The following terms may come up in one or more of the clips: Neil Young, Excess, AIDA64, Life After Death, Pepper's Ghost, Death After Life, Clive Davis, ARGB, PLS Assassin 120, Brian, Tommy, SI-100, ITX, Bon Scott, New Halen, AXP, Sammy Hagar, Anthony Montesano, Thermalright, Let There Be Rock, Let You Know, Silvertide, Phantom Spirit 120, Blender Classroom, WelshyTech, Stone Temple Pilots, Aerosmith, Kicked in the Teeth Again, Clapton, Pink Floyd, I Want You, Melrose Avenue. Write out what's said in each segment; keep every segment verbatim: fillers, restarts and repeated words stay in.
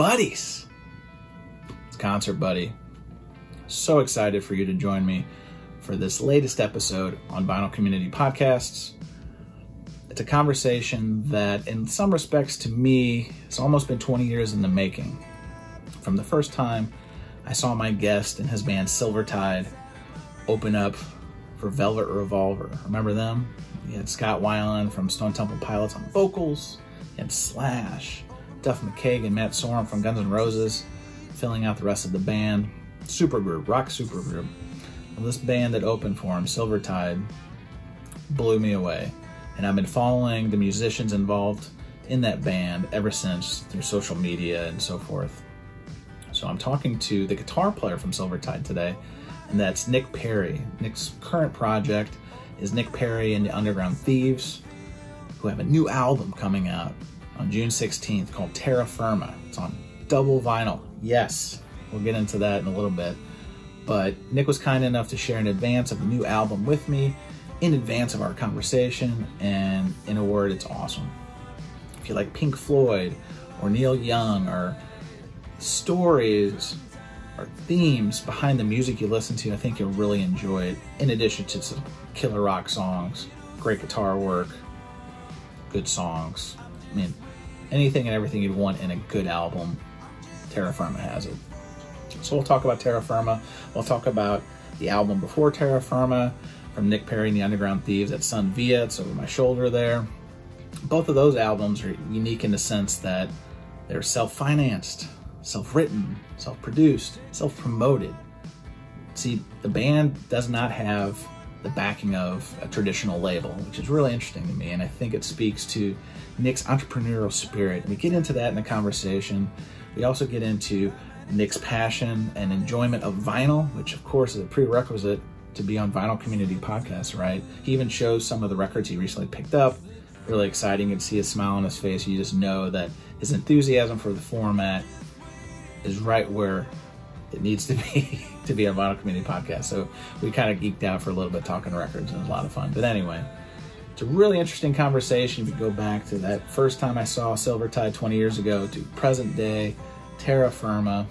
buddies. Concert buddy. So excited for you to join me for this latest episode on Vinyl Community Podcasts. It's a conversation that, in some respects to me, it's almost been twenty years in the making. From the first time I saw my guest and his band Silvertide open up for Velvet Revolver. Remember them? You had Scott Weiland from Stone Temple Pilots on vocals, and Slash, Duff McKagan, and Matt Sorum from Guns N' Roses filling out the rest of the band. Supergroup, rock supergroup. Well, this band that opened for him, Silvertide, blew me away. And I've been following the musicians involved in that band ever since through social media and so forth. So I'm talking to the guitar player from Silvertide today, and that's Nick Perri. Nick's current project is Nick Perri and the Underground Thieves, who have a new album coming out on June sixteenth called Terra Firma. It's on double vinyl. Yes, we'll get into that in a little bit. But Nick was kind enough to share in advance of the new album with me, in advance of our conversation, and in a word, it's awesome. If you like Pink Floyd or Neil Young or stories or themes behind the music you listen to, I think you'll really enjoy it, in addition to some killer rock songs, great guitar work, good songs. I mean, anything and everything you'd want in a good album, Terra Firma has it. So we'll talk about Terra Firma. We'll talk about the album before Terra Firma, from Nick Perri and the Underground Thieves at Sun Via. It's over my shoulder there. Both of those albums are unique in the sense that they're self-financed, self-written, self-produced, self-promoted. See, the band does not have the backing of a traditional label, which is really interesting to me, and I think it speaks to Nick's entrepreneurial spirit. We get into that in the conversation. We also get into Nick's passion and enjoyment of vinyl, which of course is a prerequisite to be on Vinyl Community Podcasts, right? He even shows some of the records he recently picked up. Really exciting. You can see a smile on his face. You just know that his enthusiasm for the format is right where it needs to be to be on Vinyl Community Podcast. So we kind of geeked out for a little bit talking records, and it was a lot of fun. But anyway, it's a really interesting conversation. If you go back to that first time I saw Silvertide twenty years ago to present day, Terra Firma,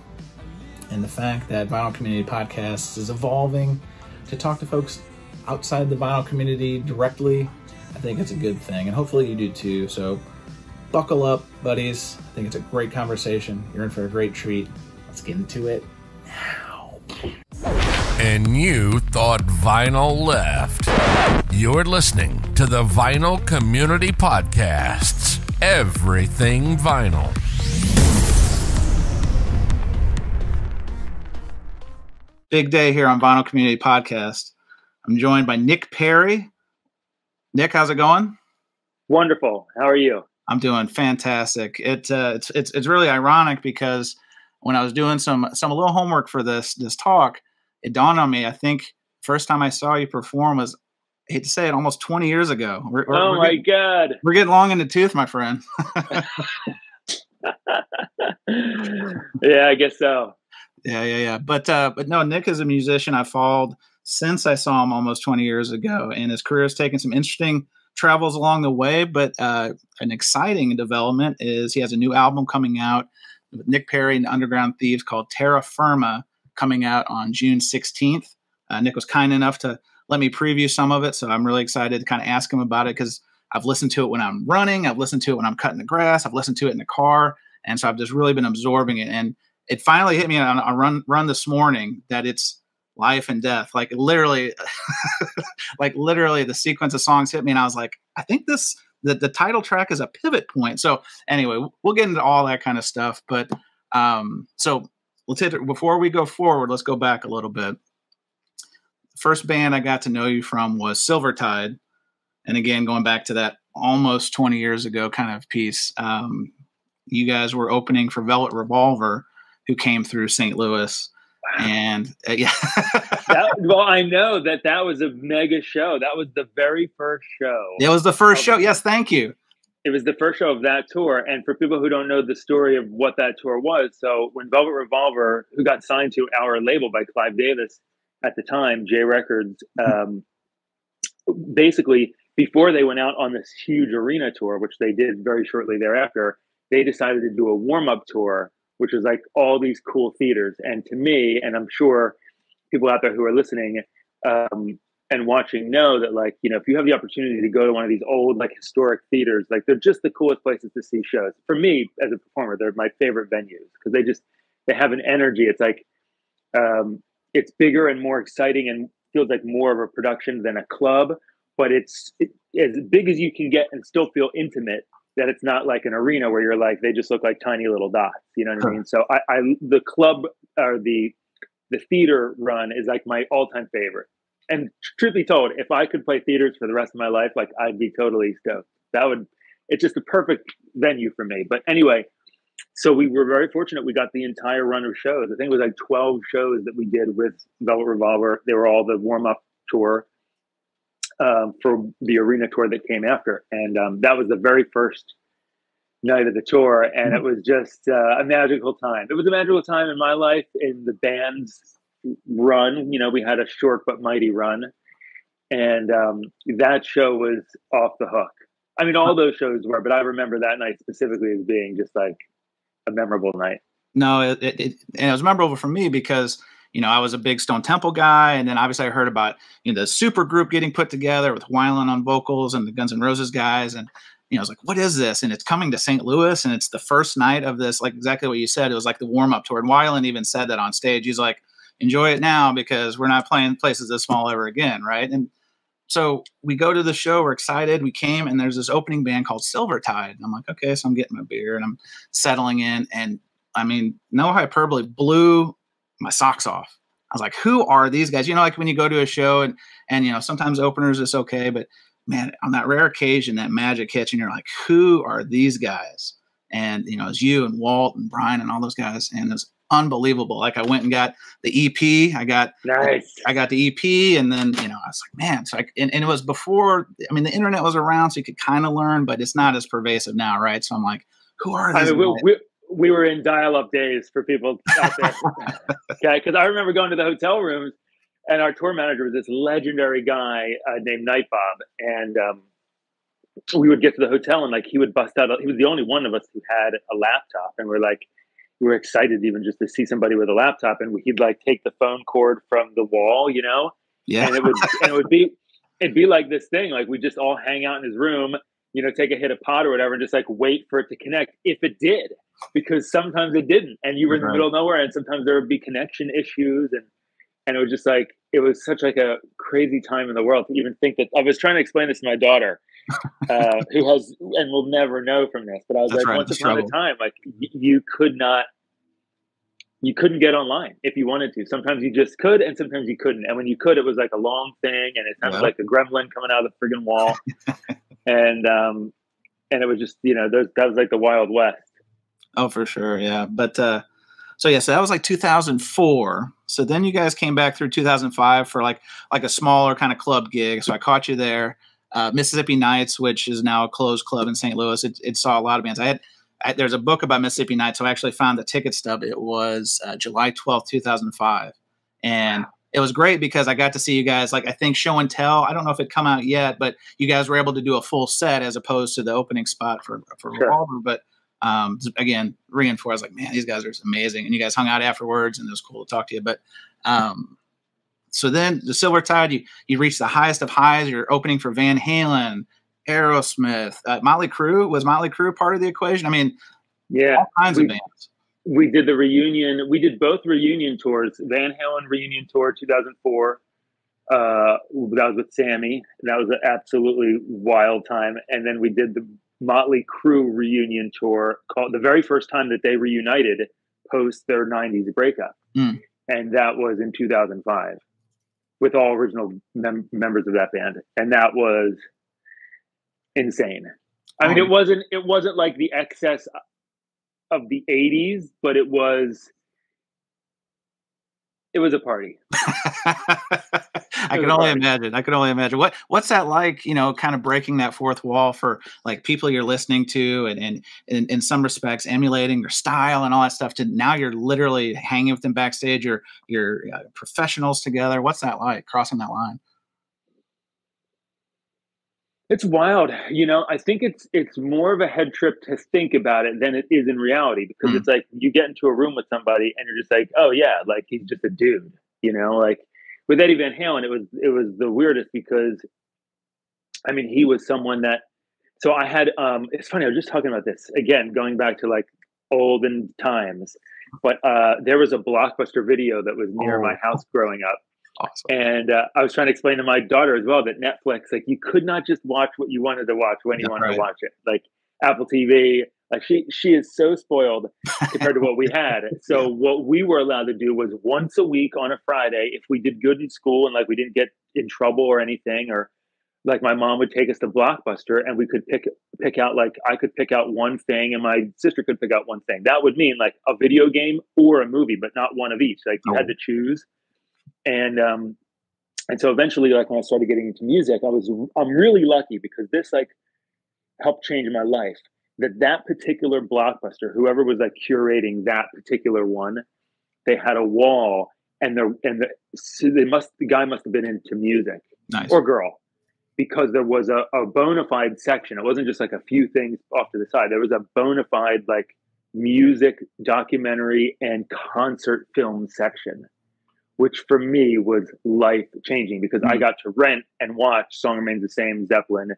and the fact that Vinyl Community Podcasts is evolving to talk to folks outside the vinyl community directly, I think it's a good thing, and hopefully you do too. So buckle up, buddies. I think it's a great conversation. You're in for a great treat. Let's get into it now. And you thought vinyl left. You're listening to the Vinyl Community Podcasts. Everything vinyl. Big day here on Vinyl Community Podcast. I'm joined by Nick Perri. Nick, how's it going? Wonderful. How are you? I'm doing fantastic. It, uh, it's it's it's really ironic because when I was doing some some a little homework for this this talk, it dawned on me. I think first time I saw you perform was, I hate to say it, almost twenty years ago. We're, we're, oh we're my getting, God! We're getting long in the tooth, my friend. Yeah, I guess so. Yeah, yeah, yeah. But uh, but no, Nick is a musician I followed since I saw him almost twenty years ago, and his career has taken some interesting travels along the way. But uh, an exciting development is he has a new album coming out with Nick Perri and the Underground Thieves called Terra Firma, coming out on June sixteenth. Uh, Nick was kind enough to let me preview some of it, so I'm really excited to kind of ask him about it because I've listened to it when I'm running, I've listened to it when I'm cutting the grass, I've listened to it in the car, and so I've just really been absorbing it. And it finally hit me on a run run this morning that it's life and death. Like literally, like literally the sequence of songs hit me and I was like, I think this, the, the title track is a pivot point. So anyway, we'll get into all that kind of stuff. But um, so let's hit it. Before we go forward, let's go back a little bit. First band I got to know you from was Silvertide. And again, going back to that almost twenty years ago kind of piece, um, you guys were opening for Velvet Revolver, who came through Saint Louis. Wow. And uh, yeah. that, well, I know that that was a mega show. That was the very first show. It was the first show. Yes. Thank you. It was the first show of that tour. And for people who don't know the story of what that tour was. So when Velvet Revolver, who got signed to our label by Clive Davis at the time, J Records, um, basically before they went out on this huge arena tour, which they did very shortly thereafter, they decided to do a warm up tour which is like all these cool theaters. And to me, and I'm sure people out there who are listening um, and watching know that, like, you know, if you have the opportunity to go to one of these old, like, historic theaters, like, they're just the coolest places to see shows. For me, as a performer, they're my favorite venues because they just, they have an energy. It's like, um, it's bigger and more exciting and feels like more of a production than a club, but it's it, as big as you can get and still feel intimate, that it's not like an arena where you're like, they just look like tiny little dots, you know what huh. I mean? So I, I, the club or the, the theater run is like my all time favorite. And truth be told, if I could play theaters for the rest of my life, like I'd be totally stoked. That would, it's just the perfect venue for me. But anyway, so we were very fortunate. We got the entire run of shows. I think it was like twelve shows that we did with Velvet Revolver. They were all the warm up tour. Um, for the arena tour that came after. And um, that was the very first night of the tour. And it was just uh, a magical time. It was a magical time in my life, in the band's run. You know, we had a short but mighty run. And um, that show was off the hook. I mean, all those shows were, but I remember that night specifically as being just like a memorable night. No, it, it, and it was memorable for me because you know, I was a big Stone Temple guy, and then obviously I heard about, you know, the super group getting put together with Weiland on vocals and the Guns N' Roses guys, and, you know, I was like, what is this? And it's coming to Saint Louis, and it's the first night of this, like exactly what you said. It was like the warm-up tour, and Weiland even said that on stage. He's like, enjoy it now because we're not playing places this small ever again, right? And so we go to the show, we're excited, we came, and there's this opening band called Silvertide, and I'm like, okay, so I'm getting my beer, and I'm settling in, and, I mean, no hyperbole, blew my socks off. I was like, who are these guys? You know, like when you go to a show and, and, you know, sometimes openers it's okay, but man, on that rare occasion, that magic hits and you're like, who are these guys? And, you know, it's you and Walt and Brian and all those guys. And it was unbelievable. Like I went and got the E P. I got, nice. I got the E P and then, you know, I was like, man, so I, and, and it was before, I mean, the internet was around so you could kind of learn, but it's not as pervasive now. Right. So I'm like, who are these I mean, guys? We, we, We were in dial-up days for people out there. Okay, because I remember going to the hotel rooms, and our tour manager was this legendary guy uh, named Night Bob, and um, we would get to the hotel, and like he would bust out. He was the only one of us who had a laptop, and we're like, we were excited even just to see somebody with a laptop, and he'd like take the phone cord from the wall, you know, yeah, and it would and it would be it'd be like this thing, like we just all hang out in his room, you know, take a hit of pot or whatever, and just like wait for it to connect if it did. Because sometimes it didn't, and you were in the right. middle of nowhere, and sometimes there would be connection issues, and and it was just like it was such like a crazy time in the world to even think that. I was trying to explain this to my daughter, uh, who has and will never know from this, but I was That's like, right, once upon a time, like y you could not, you couldn't get online if you wanted to. Sometimes you just could, and sometimes you couldn't. And when you could, it was like a long thing, and it sounded yep. like a gremlin coming out of the friggin' wall, and um, and it was just you know those, that was like the Wild West. Oh, for sure. Yeah. But, uh, so yeah, so that was like two thousand four. So then you guys came back through two thousand five for like, like a smaller kind of club gig. So I caught you there, uh, Mississippi Nights, which is now a closed club in Saint Louis. It, it saw a lot of bands. I had, I, there's a book about Mississippi Nights. So I actually found the ticket stub. It was uh, July twelfth, two thousand five. And wow. It was great because I got to see you guys, like I think Show and Tell, I don't know if it'd come out yet, but you guys were able to do a full set as opposed to the opening spot for, for sure. Revolver. But Um, again, reinforced like, man, these guys are amazing. And you guys hung out afterwards and it was cool to talk to you. But, um, so then the Silvertide, you, you reached the highest of highs. You're opening for Van Halen, Aerosmith, uh, Motley Crue. Was Motley Crue part of the equation? I mean, yeah, all kinds we, of bands. We did the reunion. We did both reunion tours, Van Halen reunion tour, two thousand four. Uh, that was with Sammy. That was an absolutely wild time. And then we did the Motley Crue reunion tour, called the very first time that they reunited post their nineties breakup. Mm. And that was in two thousand five with all original mem members of that band. And that was insane. I um, mean, it wasn't, it wasn't like the excess of the eighties, but it was, it was a party. I can only imagine. I can only imagine. What what's that like, you know, kind of breaking that fourth wall for like people you're listening to and, and, and in some respects emulating your style and all that stuff to now you're literally hanging with them backstage, you're, you're uh, professionals together. What's that like, crossing that line? It's wild. You know, I think it's it's more of a head trip to think about it than it is in reality, because mm. it's like you get into a room with somebody and you're just like, oh, yeah, like he's just a dude, you know, like with Eddie Van Halen, it was it was the weirdest because, I mean, he was someone that so I had um, it's funny. I was just talking about this again, going back to like olden times. But uh, there was a Blockbuster video that was near oh. my house growing up. Awesome. And uh, I was trying to explain to my daughter as well that Netflix, like you could not just watch what you wanted to watch when you yeah, wanted right. to watch it. Like Apple T V, like she, she is so spoiled compared to what we had. So yeah. what we were allowed to do was once a week on a Friday, if we did good in school and like we didn't get in trouble or anything, or like my mom would take us to Blockbuster and we could pick pick out, like I could pick out one thing and my sister could pick out one thing. That would mean like a video game or a movie, but not one of each. Like you oh. had to choose. And, um, and so eventually, like when I started getting into music, I was, I'm really lucky because this like helped change my life, that that particular Blockbuster, whoever was like curating that particular one, they had a wall and the, and the, so they must, the guy must've been into music nice. Or girl, because there was a, a bona fide section. It wasn't just like a few things off to the side. There was a bona fide, like music, documentary and concert film section, which for me was life-changing because mm. I got to rent and watch Song Remains the Same, Zeppelin,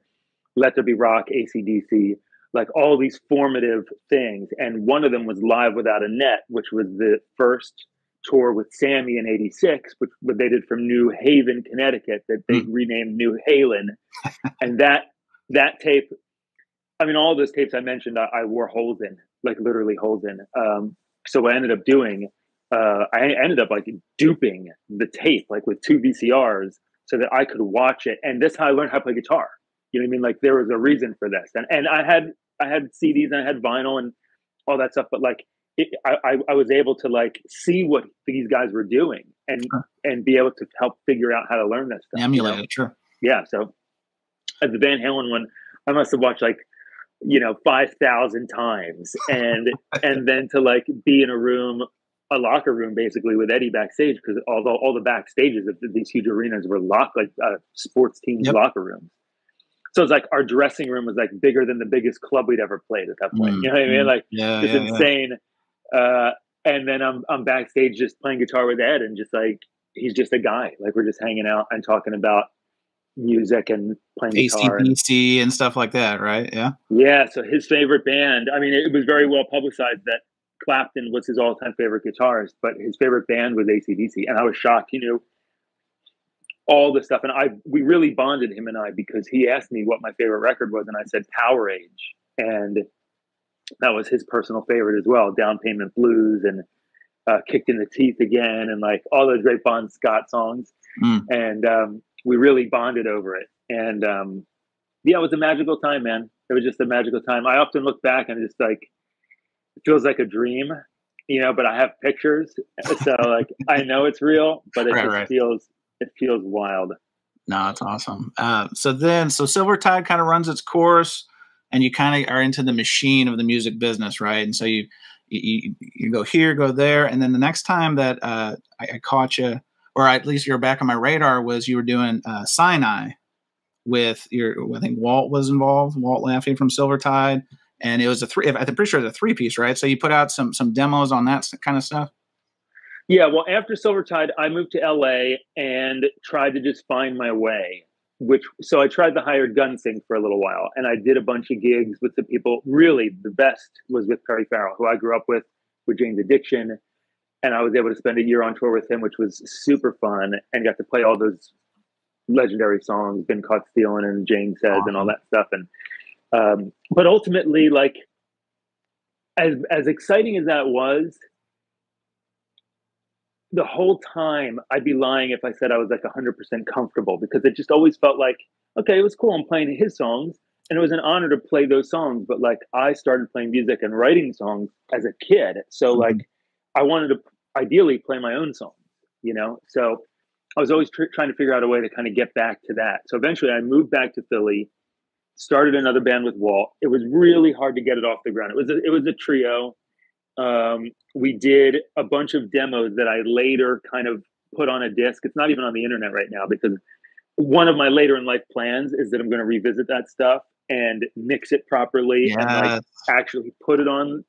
Let There Be Rock, A C D C, like all these formative things. And one of them was Live Without a Net, which was the first tour with Sammy in eighty-six, which what they did from New Haven, Connecticut, that they mm. renamed New Halen. And that that tape, I mean, all those tapes I mentioned, I, I wore holes in, like literally holes in. Um, so what I ended up doing Uh, I ended up like duping the tape, like with two V C Rs, so that I could watch it. And that's how I learned how to play guitar. You know what I mean? Like there was a reason for this. And and I had I had C Ds and I had vinyl and all that stuff. But like it, I, I I was able to like see what these guys were doing and sure. and be able to help figure out how to learn that stuff. Emulate it, sure. Yeah. So at the Van Halen one, I must have watched like, you know, five thousand times, and and then to like be in a room. A locker room basically with Eddie backstage, because although all the backstages of these huge arenas were locked like uh, sports teams yep. locker rooms, so it's like our dressing room was like bigger than the biggest club we'd ever played at that point. Mm, you know what mm, I mean? Like yeah, it's yeah, insane. Yeah. Uh, and then I'm I'm backstage just playing guitar with Ed, and just like he's just a guy. Like we're just hanging out and talking about music and playing guitar, A C D C and, and stuff like that, right? Yeah, yeah. So his favorite band. I mean, it was very well publicized that Clapton was his all-time favorite guitarist, but his favorite band was A C D C, and I was shocked. You know, all this stuff, and I we really bonded, him and I, because he asked me what my favorite record was, and I said Power Age, and that was his personal favorite as well. Down Payment Blues and uh, Kicked in the Teeth Again, and like all those great Bon Scott songs, mm. and um, we really bonded over it. And um, yeah, it was a magical time, man. It was just a magical time. I often look back and just like. It feels like a dream, you know, but I have pictures. So like, I know it's real, but it right, just right. feels, it feels wild. No, it's awesome. Uh, so then, so Silvertide kind of runs its course and you kind of are into the machine of the music business. Right. And so you, you, you go here, go there. And then the next time that uh, I, I caught you, or at least you're back on my radar, was you were doing uh, Sinai with your, I think Walt was involved, Walt Lafty from Silvertide. And it was a three, I'm pretty sure it was a three piece, right? So you put out some, some demos on that kind of stuff. Yeah. Well, after Silvertide, I moved to L A and tried to just find my way, which, so I tried the hired gun thing for a little while, and I did a bunch of gigs with the people. Really the best was with Perry Farrell, who I grew up with, with Jane's Addiction. And I was able to spend a year on tour with him, which was super fun, and got to play all those legendary songs, Been Caught Stealing and Jane Says awesome. And all that stuff. And, Um, but ultimately, like, as as exciting as that was, the whole time I'd be lying if I said I was like one hundred percent comfortable, because it just always felt like, okay, it was cool. I'm playing his songs, and it was an honor to play those songs. But like, I started playing music and writing songs as a kid. So mm-hmm. like, I wanted to ideally play my own songs, you know? So I was always tr trying to figure out a way to kind of get back to that. So eventually I moved back to Philly. Started another band with Walt. It was really hard to get it off the ground. It was a, it was a trio. Um, we did a bunch of demos that I later kind of put on a disc. It's not even on the internet right now, because one of my later in life plans is that I'm going to revisit that stuff and mix it properly yes. and like actually put it on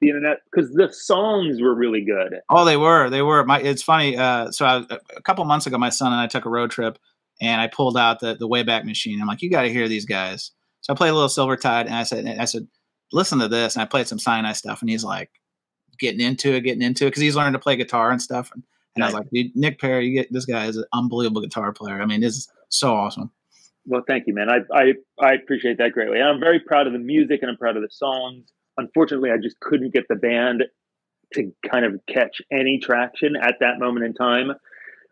the internet, because the songs were really good. Oh, they were. They were. My, it's funny. Uh, so I was, a couple months ago, my son and I took a road trip, and I pulled out the, the Wayback Machine. I'm like, you got to hear these guys. So I played a little Silvertide, and I said, and I said, listen to this. And I played some Sinai stuff, and he's like getting into it, getting into it, because he's learning to play guitar and stuff. And, and nice. I was like, dude, Nick Perri, you get, this guy is an unbelievable guitar player. I mean, this is so awesome. Well, thank you, man. I, I, I appreciate that greatly. And I'm very proud of the music, and I'm proud of the songs. Unfortunately, I just couldn't get the band to kind of catch any traction at that moment in time.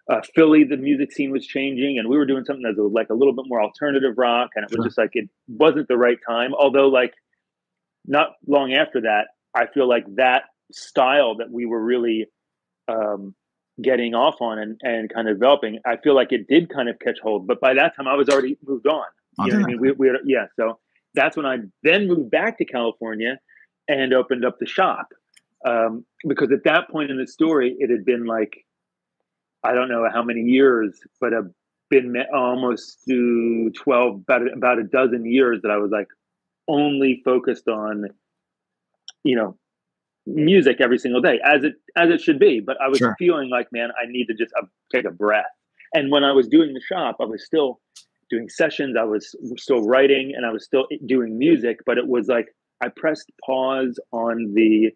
Uh, Philly, the music scene was changing, and we were doing something that was like a little bit more alternative rock, and it was sure. just like, it wasn't the right time. Although, like, not long after that, I feel like that style that we were really um, getting off on and, and kind of developing, I feel like it did kind of catch hold. But by that time, I was already moved on. You know what I mean? We, we had, yeah, so that's when I then moved back to California and opened up the shop. Um, because at that point in the story, it had been like, I don't know how many years, but I've been almost to twelve, about a, about a dozen years that I was like only focused on, you know, music every single day, as it, as it should be. But I was sure. feeling like, man, I need to just uh, take a breath. And when I was doing the shop, I was still doing sessions. I was still writing, and I was still doing music, but it was like, I pressed pause on the,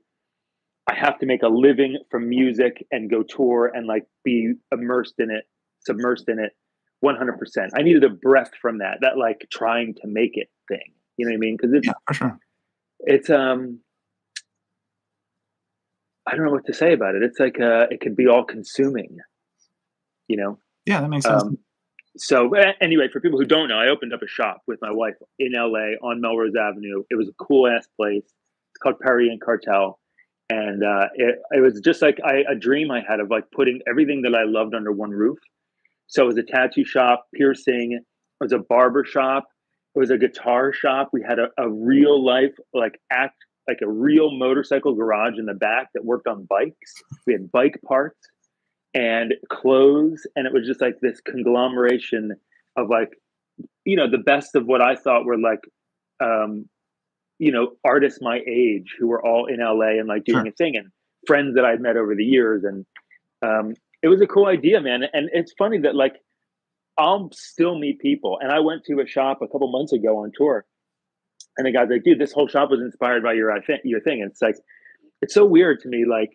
I have to make a living from music and go tour and like be immersed in it, submersed in it one hundred percent. I needed a breath from that, that like trying to make it thing. You know what I mean? Because it's, yeah, for sure. it's, um, I don't know what to say about it. It's like, uh, it could be all consuming, you know? Yeah, that makes sense. Um, So anyway, for people who don't know, I opened up a shop with my wife in L A on Melrose Avenue. It was a cool ass place. It's called Perri and Cartel. And uh, it, it was just like I, a dream I had of like putting everything that I loved under one roof. So it was a tattoo shop, piercing. It was a barber shop. It was a guitar shop. We had a, a real life, like act, like a real motorcycle garage in the back that worked on bikes. We had bike parts and clothes, and it was just like this conglomeration of like, you know, the best of what I thought were like, um, you know, artists my age who were all in L A and like doing sure. a thing, and friends that I'd met over the years. And um, it was a cool idea, man. And it's funny that like, I'll still meet people. And I went to a shop a couple months ago on tour, and the guy's like, dude, this whole shop was inspired by your, your thing. And it's like, it's so weird to me. Like,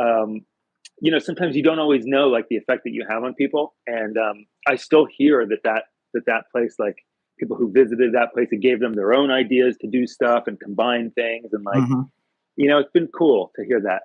um, you know, sometimes you don't always know like the effect that you have on people. And um, I still hear that, that that that place, like people who visited that place, it gave them their own ideas to do stuff and combine things. And like, mm-hmm. you know, it's been cool to hear that.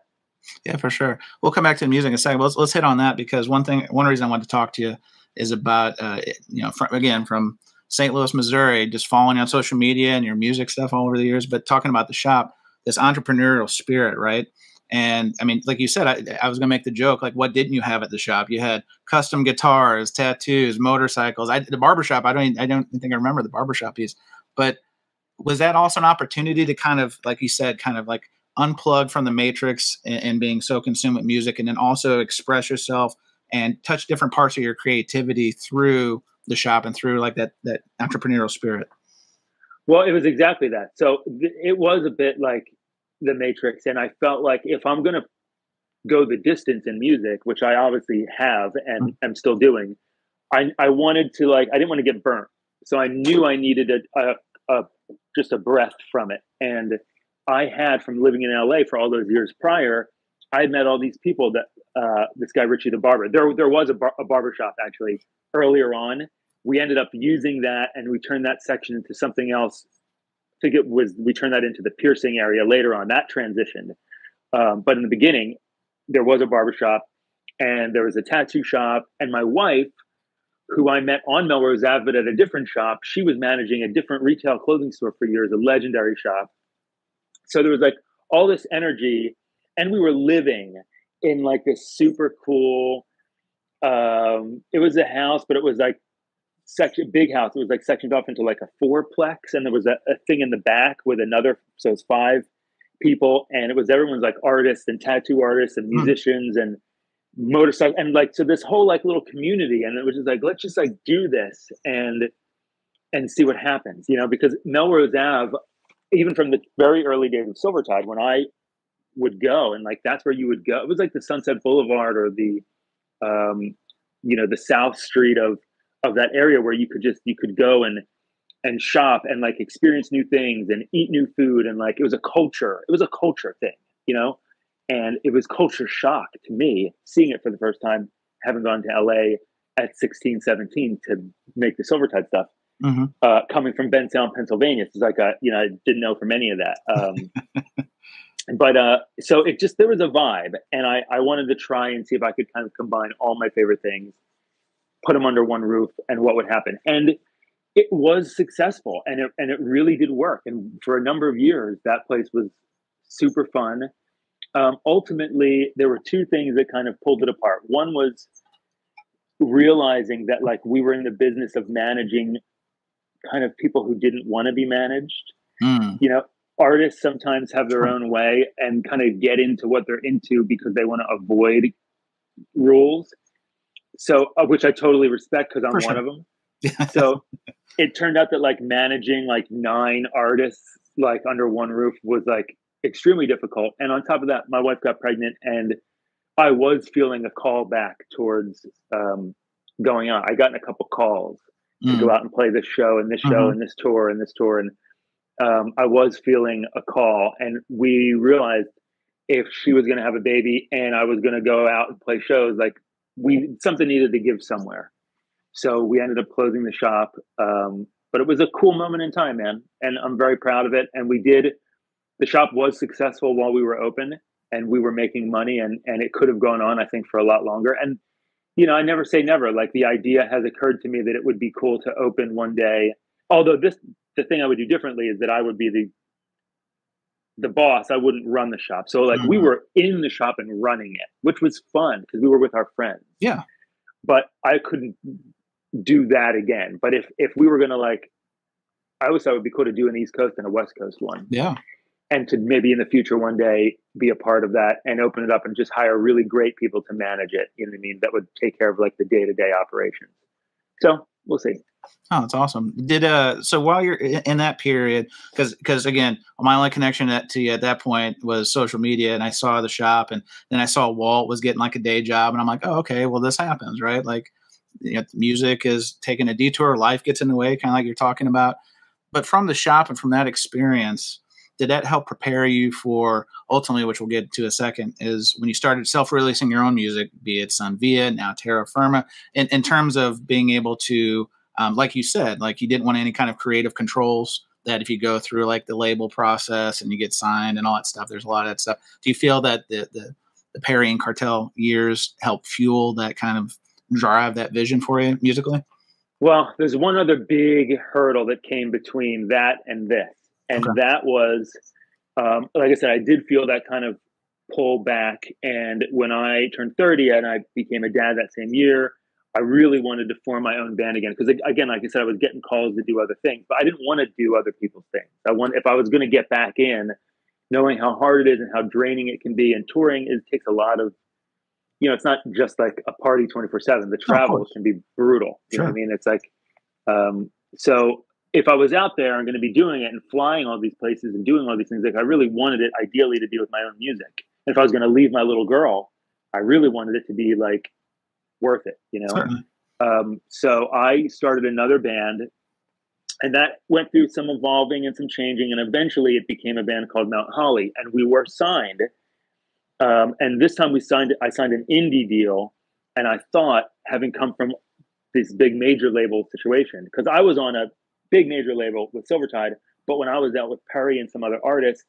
Yeah, for sure. We'll come back to the music in a second. Let's, let's hit on that, because one thing, one reason I wanted to talk to you is about, uh, you know, from, again, from Saint Louis, Missouri, just following you on social media and your music stuff all over the years, but talking about the shop, this entrepreneurial spirit, right? And I mean, like you said, I, I was going to make the joke, like, what didn't you have at the shop? You had custom guitars, tattoos, motorcycles. I, the barbershop, I don't even, I don't think I remember the barbershop piece. But was that also an opportunity to kind of, like you said, kind of like unplug from the matrix and, and being so consumed with music, and then also express yourself and touch different parts of your creativity through the shop and through like that, that entrepreneurial spirit? Well, it was exactly that. So th- it was a bit like the matrix. And I felt like if I'm going to go the distance in music, which I obviously have and am still doing, I, I wanted to like, I didn't want to get burnt. So I knew I needed a, a, a, just a breath from it. And I had, from living in L A for all those years prior, I had met all these people that, uh, this guy, Richie the Barber, there, there was a, bar, a barbershop actually earlier on. We ended up using that, and we turned that section into something else. I think it was, we turned that into the piercing area later on, that transitioned. Um, but in the beginning, there was a barbershop, and there was a tattoo shop. And my wife, who I met on Melrose Avenue at a different shop, she was managing a different retail clothing store for years, a legendary shop. So there was like all this energy, and we were living in like this super cool, um, it was a house, but it was like, section big house. It was like sectioned off into like a fourplex, and there was a, a thing in the back with another, so it's five people, and it was everyone's like artists and tattoo artists and musicians, and motorcycle, and like, so this whole like little community, and it was just like, let's just like do this and and see what happens, you know, because Melrose Ave, even from the very early days of Silvertide, when I would go, and like, that's where you would go. It was like the Sunset Boulevard or the, um, you know, the South Street of, of that area where you could just, you could go and, and shop and like experience new things and eat new food. And like, it was a culture, it was a culture thing, you know, and it was culture shock to me, seeing it for the first time, having gone to L A at sixteen, seventeen to make the Silvertide stuff. Mm-hmm. Uh, coming from Bentown, Pennsylvania, because I got, you know, I didn't know from any of that. Um, but uh, so it just, there was a vibe, and I, I wanted to try and see if I could kind of combine all my favorite things, put them under one roof, and what would happen. And it was successful, and it, and it really did work. And for a number of years, that place was super fun. Um, ultimately, there were two things that kind of pulled it apart. One was realizing that like we were in the business of managing kind of people who didn't want to be managed. Mm. You know, artists sometimes have their own way and kind of get into what they're into because they want to avoid rules. So, which I totally respect because I'm For sure. one of them. Yeah. So it turned out that like managing like nine artists, like under one roof was like extremely difficult. And on top of that, my wife got pregnant and I was feeling a call back towards um, going on. I got in a couple calls to go out and play this show and this show mm-hmm. and this tour and this tour. And um, I was feeling a call, and we realized if she was going to have a baby and I was going to go out and play shows, like we, something needed to give somewhere. So we ended up closing the shop. Um, but it was a cool moment in time, man. And I'm very proud of it. And we did, the shop was successful while we were open and we were making money, and, and it could have gone on, I think, for a lot longer. And you know, I never say never. Like the idea has occurred to me that it would be cool to open one day. Although this, the thing I would do differently is that I would be the the boss. I wouldn't run the shop. So like mm-hmm. we were in the shop and running it, which was fun because we were with our friends. Yeah. But I couldn't do that again. But if if we were gonna like, I always thought it would be cool to do an East Coast and a West Coast one. Yeah. And to maybe in the future one day be a part of that and open it up and just hire really great people to manage it. You know what I mean? That would take care of like the day-to-day operations. So we'll see. Oh, that's awesome. Did, uh, so while you're in that period, cause, cause again, my only connection to you at that point was social media, and I saw the shop, and then I saw Walt was getting like a day job, and I'm like, oh, okay, well this happens, right? Like, you know, music is taking a detour, life gets in the way, kind of like you're talking about, but from the shop and from that experience, did that help prepare you for ultimately, which we'll get to in a second, is when you started self-releasing your own music, be it Sun Via, now Terra Firma, in, in terms of being able to, um, like you said, like you didn't want any kind of creative controls that if you go through like the label process and you get signed and all that stuff, there's a lot of that stuff. Do you feel that the, the, the Perri and Cartel years helped fuel that kind of drive, that vision for you musically? Well, there's one other big hurdle that came between that and this. And okay. that was, um, like I said, I did feel that kind of pull back. And when I turned thirty and I became a dad that same year, I really wanted to form my own band again. Because again, like I said, I was getting calls to do other things, but I didn't want to do other people's things. I want, if I was going to get back in, knowing how hard it is and how draining it can be, and touring is takes a lot of, you know, it's not just like a party twenty-four seven. The travel can be brutal. You sure. know what I mean? It's like, um, so. If I was out there, I'm going to be doing it and flying all these places and doing all these things. Like I really wanted it ideally to be with my own music. And if I was going to leave my little girl, I really wanted it to be like worth it, you know? Um, so I started another band, and that went through some evolving and some changing. And eventually it became a band called Mount Holly, and we were signed. Um, and this time we signed, I signed an indie deal. And I thought, having come from this big major label situation, because I was on a big major label with Silvertide, but when I was out with Perri and some other artists,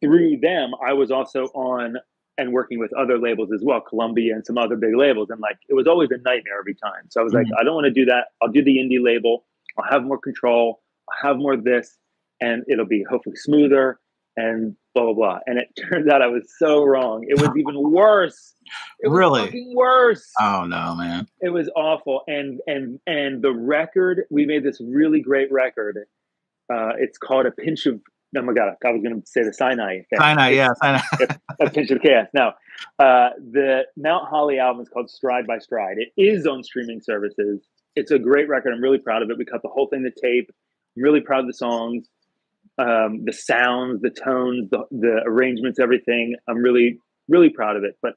through them, I was also on and working with other labels as well, Columbia and some other big labels. And like, it was always a nightmare every time. So I was mm-hmm. like, I don't want to do that. I'll do the indie label. I'll have more control. I'll have more of this, and it'll be hopefully smoother and blah, blah, blah. And it turns out I was so wrong. It was even worse. It was really fucking worse. Oh no, man. It was awful. And and and the record, we made this really great record. Uh, it's called A Pinch of oh my God, I was going to say the Sinai. Thing. Sinai, yeah, Sinai. A Pinch of Chaos. No, uh, the Mount Holly album is called Stride by Stride. It is on streaming services. It's a great record. I'm really proud of it. We cut the whole thing to tape. I'm really proud of the songs, um, the sounds, the tones, the, the arrangements, everything. I'm really, really proud of it. But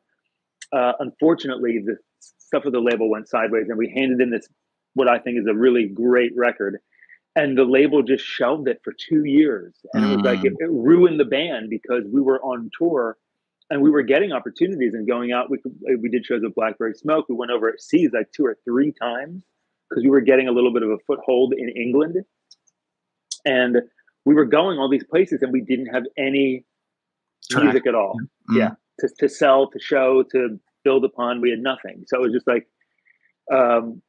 uh, unfortunately, the stuff with the label went sideways, and we handed in this, what I think is a really great record. And the label just shelved it for two years. And it was like, it, it ruined the band because we were on tour and we were getting opportunities and going out. We we did shows with Blackberry Smoke. We went over at seas like two or three times because we were getting a little bit of a foothold in England. And we were going all these places and we didn't have any track. Music at all. Mm-hmm. Yeah. To, to sell, to show, to build upon. We had nothing. So it was just like, um,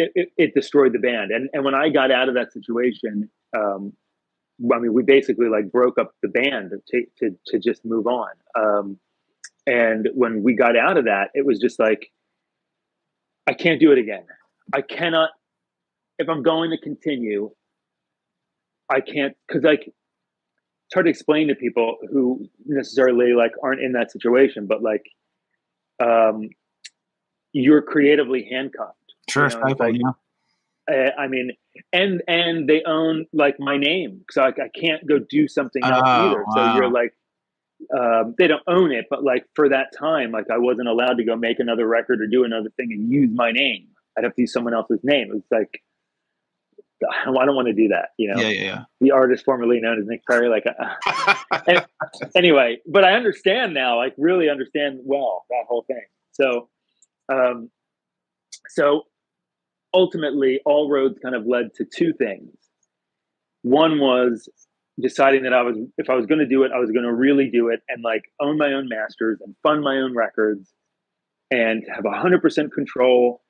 It, it, it destroyed the band. And and when I got out of that situation, um, I mean, we basically like broke up the band to, to, to just move on. Um, and when we got out of that, it was just like, I can't do it again. I cannot, if I'm going to continue, I can't, because like, it's hard to explain to people who necessarily like aren't in that situation, but like, um, you're creatively handcuffed. Sure, you know, I, like, yeah. I mean, and and they own like my name, so I, I can't go do something else oh, either. So wow. You're like, um, they don't own it, but like for that time, like I wasn't allowed to go make another record or do another thing and use my name. I'd have to use someone else's name. It's like, I don't want to do that, you know. Yeah, yeah, yeah. The artist formerly known as Nick Perri, like, uh, anyway. But I understand now, like really understand well that whole thing. So, um, so. Ultimately, all roads kind of led to two things. One was deciding that I was, if I was going to do it, I was going to really do it and like own my own masters and fund my own records and have one hundred percent control.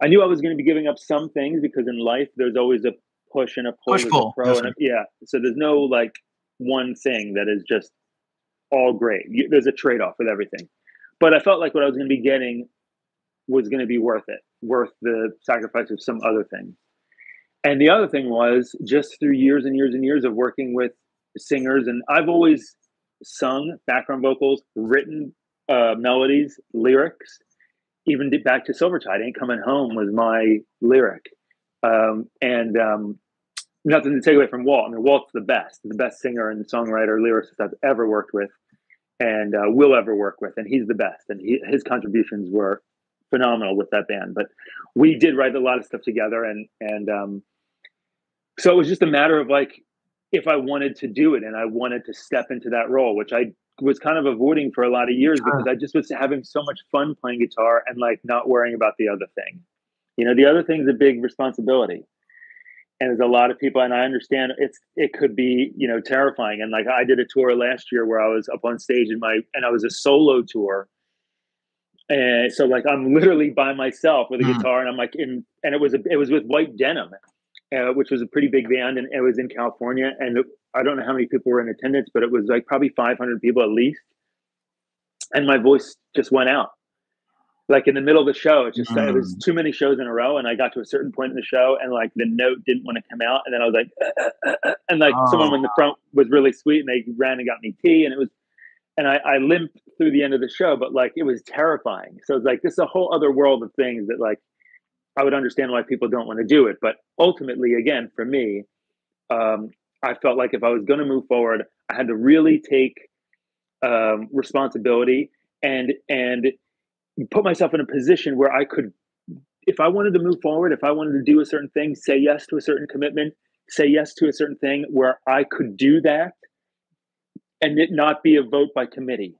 I knew I was going to be giving up some things because in life there's always a push and a pull. Push, pull. A pro and a, yeah. So there's no like one thing that is just all great. You, there's a trade-off with everything. But I felt like what I was going to be getting was going to be worth it, worth the sacrifice of some other thing. And the other thing was just through years and years and years of working with singers. And I've always sung background vocals, written uh, melodies, lyrics, even back to Silvertide. Ain't Coming Home was my lyric. Um, and um, nothing to take away from Walt. I mean, Walt's the best, the best singer and songwriter, lyricist I've ever worked with and uh, will ever work with. And he's the best. And he, his contributions were phenomenal with that band, but we did write a lot of stuff together. And, and, um, so it was just a matter of like, if I wanted to do it and I wanted to step into that role, which I was kind of avoiding for a lot of years because I just was having so much fun playing guitar and like not worrying about the other thing. You know, the other thing's a big responsibility and there's a lot of people, and I understand it's, it could be, you know, terrifying. And like, I did a tour last year where I was up on stage in my, and I was a solo tour. And so like, I'm literally by myself with a guitar and I'm like in, and it was, a, it was with White Denim, uh, which was a pretty big band, and it was in California. And it, I don't know how many people were in attendance, but it was like probably five hundred people at least. And my voice just went out like in the middle of the show. It just, mm. It was too many shows in a row. And I got to a certain point in the show and like the note didn't want to come out. And then I was like, uh, uh, uh, and like oh. someone in the front was really sweet and they ran and got me tea, and it was, And I, I limped through the end of the show, but like, it was terrifying. So it's like, this is a whole other world of things that like, I would understand why people don't want to do it. But ultimately, again, for me, um, I felt like if I was going to move forward, I had to really take um, responsibility and, and put myself in a position where I could, if I wanted to move forward, if I wanted to do a certain thing, say yes to a certain commitment, say yes to a certain thing where I could do that. And it not be a vote by committee.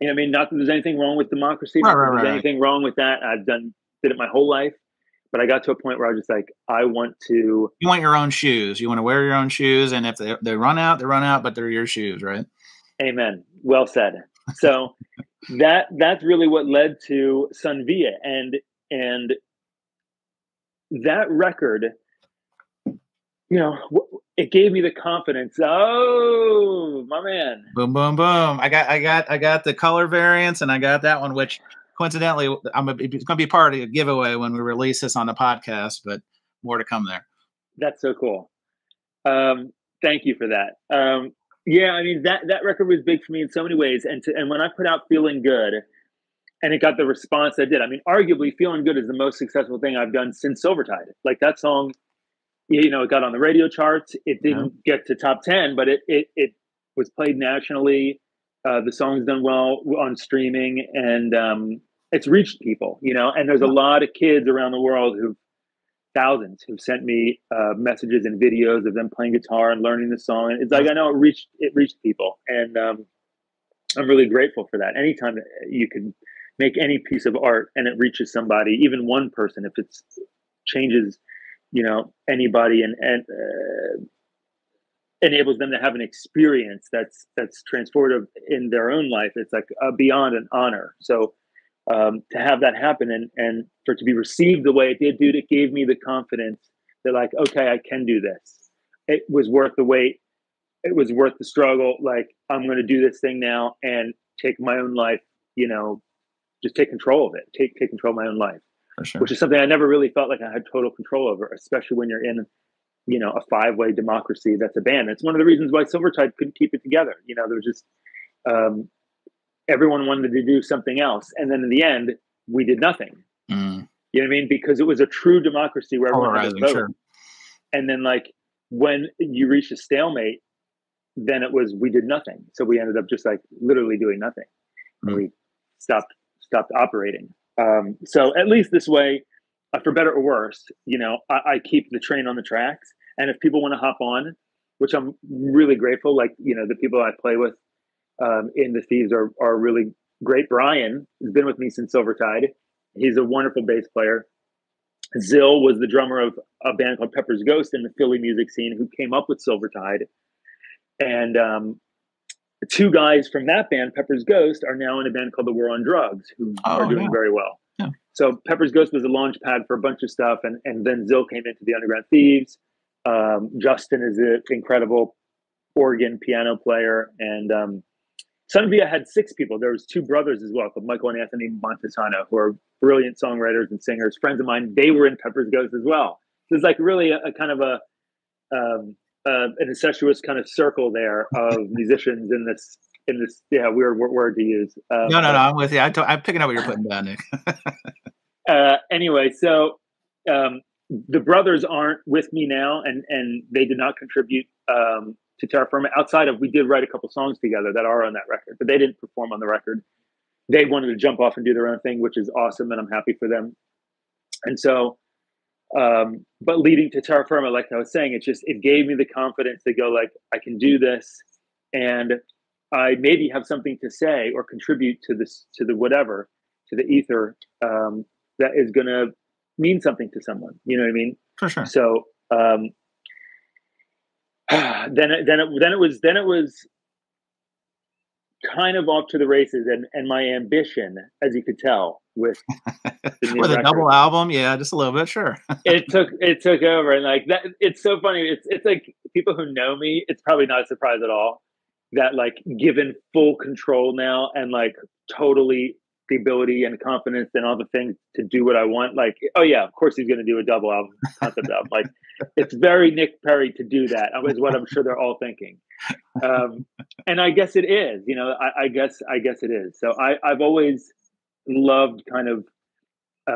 You know, I mean, not that there's anything wrong with democracy, right, not that there's right, anything right. wrong with that. I've done did it my whole life, but I got to a point where I was just like, I want to. You want your own shoes. You want to wear your own shoes, and if they they run out, they run out, but they're your shoes, right? Amen. Well said. So that that's really what led to Sun Via, and and that record. You know, it gave me the confidence. Oh, my man! Boom, boom, boom! I got, I got, I got the color variants, and I got that one, which coincidentally, I'm a, it's going to be part of a giveaway when we release this on the podcast. But more to come there. That's so cool. Um, Thank you for that. Um, yeah, I mean, that, that record was big for me in so many ways. And to, and when I put out Feeling Good, and it got the response I did, I mean, arguably Feeling Good is the most successful thing I've done since Silvertide. Like, that song, you know, it got on the radio charts. It didn't yeah. get to top ten, but it, it, it was played nationally. Uh, the song's done well on streaming, and um, it's reached people, you know, and there's a lot of kids around the world who've thousands who've sent me uh, messages and videos of them playing guitar and learning the song. It's like, I know it reached, it reached people. And um, I'm really grateful for that. Anytime that you can make any piece of art and it reaches somebody, even one person, if it's changes, you know, anybody and, and uh, enables them to have an experience that's, that's transformative in their own life, it's like uh, beyond an honor. So Um, to have that happen and, and for it to be received the way it did, dude, it gave me the confidence that, like, okay, I can do this. It was worth the wait. It was worth the struggle. Like, I'm going to do this thing now and take my own life, you know, just take control of it. Take, take control of my own life, for sure. Which is something I never really felt like I had total control over, especially when you're in, you know, a five-way democracy that's a band. It's one of the reasons why Silvertide couldn't keep it together. You know, there was just... Um, everyone wanted to do something else. And then in the end, we did nothing. Mm. You know what I mean? Because it was a true democracy where everyone had to vote. Sure. And then, like, when you reach a stalemate, then it was, we did nothing. So we ended up just, like, literally doing nothing. Mm. And we stopped, stopped operating. Um, so at least this way, uh, for better or worse, you know, I, I keep the train on the tracks. And if people want to hop on, which I'm really grateful, like, you know, the people I play with, Um, in the Thieves are, are really great. Brian has been with me since Silvertide. He's a wonderful bass player. Zill was the drummer of a band called Pepper's Ghost in the Philly music scene, who came up with Silvertide. And um, two guys from that band, Pepper's Ghost, are now in a band called The War on Drugs, who oh, are doing yeah. very well. Yeah. So Pepper's Ghost was a launch pad for a bunch of stuff. And, and then Zill came into the Underground Thieves. Um, Justin is an incredible organ piano player. And um, Sun Via had six people. There was two brothers as well, called Michael and Anthony Montesano, who are brilliant songwriters and singers, friends of mine. They were in Pepper's Ghost as well. There's like really a, a kind of a um, uh, an incestuous kind of circle there of musicians in this in this yeah weird word to use. Um, no, no, no. I'm with you. I t- I'm picking up what you're putting down, Nick. uh, anyway, so um, the brothers aren't with me now, and and they did not contribute. Um, to Terra Firma, outside of we did write a couple songs together that are on that record, but they didn't perform on the record. They wanted to jump off and do their own thing, which is awesome, and I'm happy for them. And so, um, but leading to Terra Firma, like I was saying, it just, it gave me the confidence to go like, I can do this, and I maybe have something to say or contribute to this, to the whatever, to the ether um, that is going to mean something to someone. You know what I mean? For sure. So, um, then it, then it, then it was, then it was kind of off to the races, and, and my ambition, as you could tell with the new with a double album. Yeah. Just a little bit. Sure. it took, it took over. And like that, it's so funny. It's, it's like people who know me, it's probably not a surprise at all that, like, given full control now and like totally the ability and confidence and all the things to do what I want. Like, oh yeah, of course he's going to do a double album, concept album. Like, it's very Nick Perri to do that, is what I'm sure they're all thinking. Um, and I guess it is, you know, I, I guess, I guess it is. So I, I've always loved kind of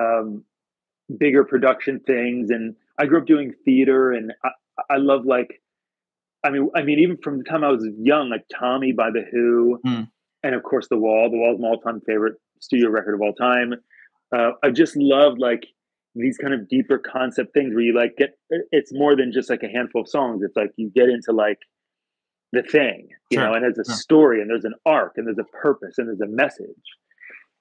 um, bigger production things. And I grew up doing theater, and I, I love, like, I mean, I mean, even from the time I was young, like Tommy by The Who, mm. and of course The Wall. The Wall is my all-time favorite studio record of all time. Uh, I just love like these kind of deeper concept things where you like get, it's more than just like a handful of songs. It's like you get into like the thing, you sure. know, and there's a yeah. story, and there's an arc, and there's a purpose, and there's a message.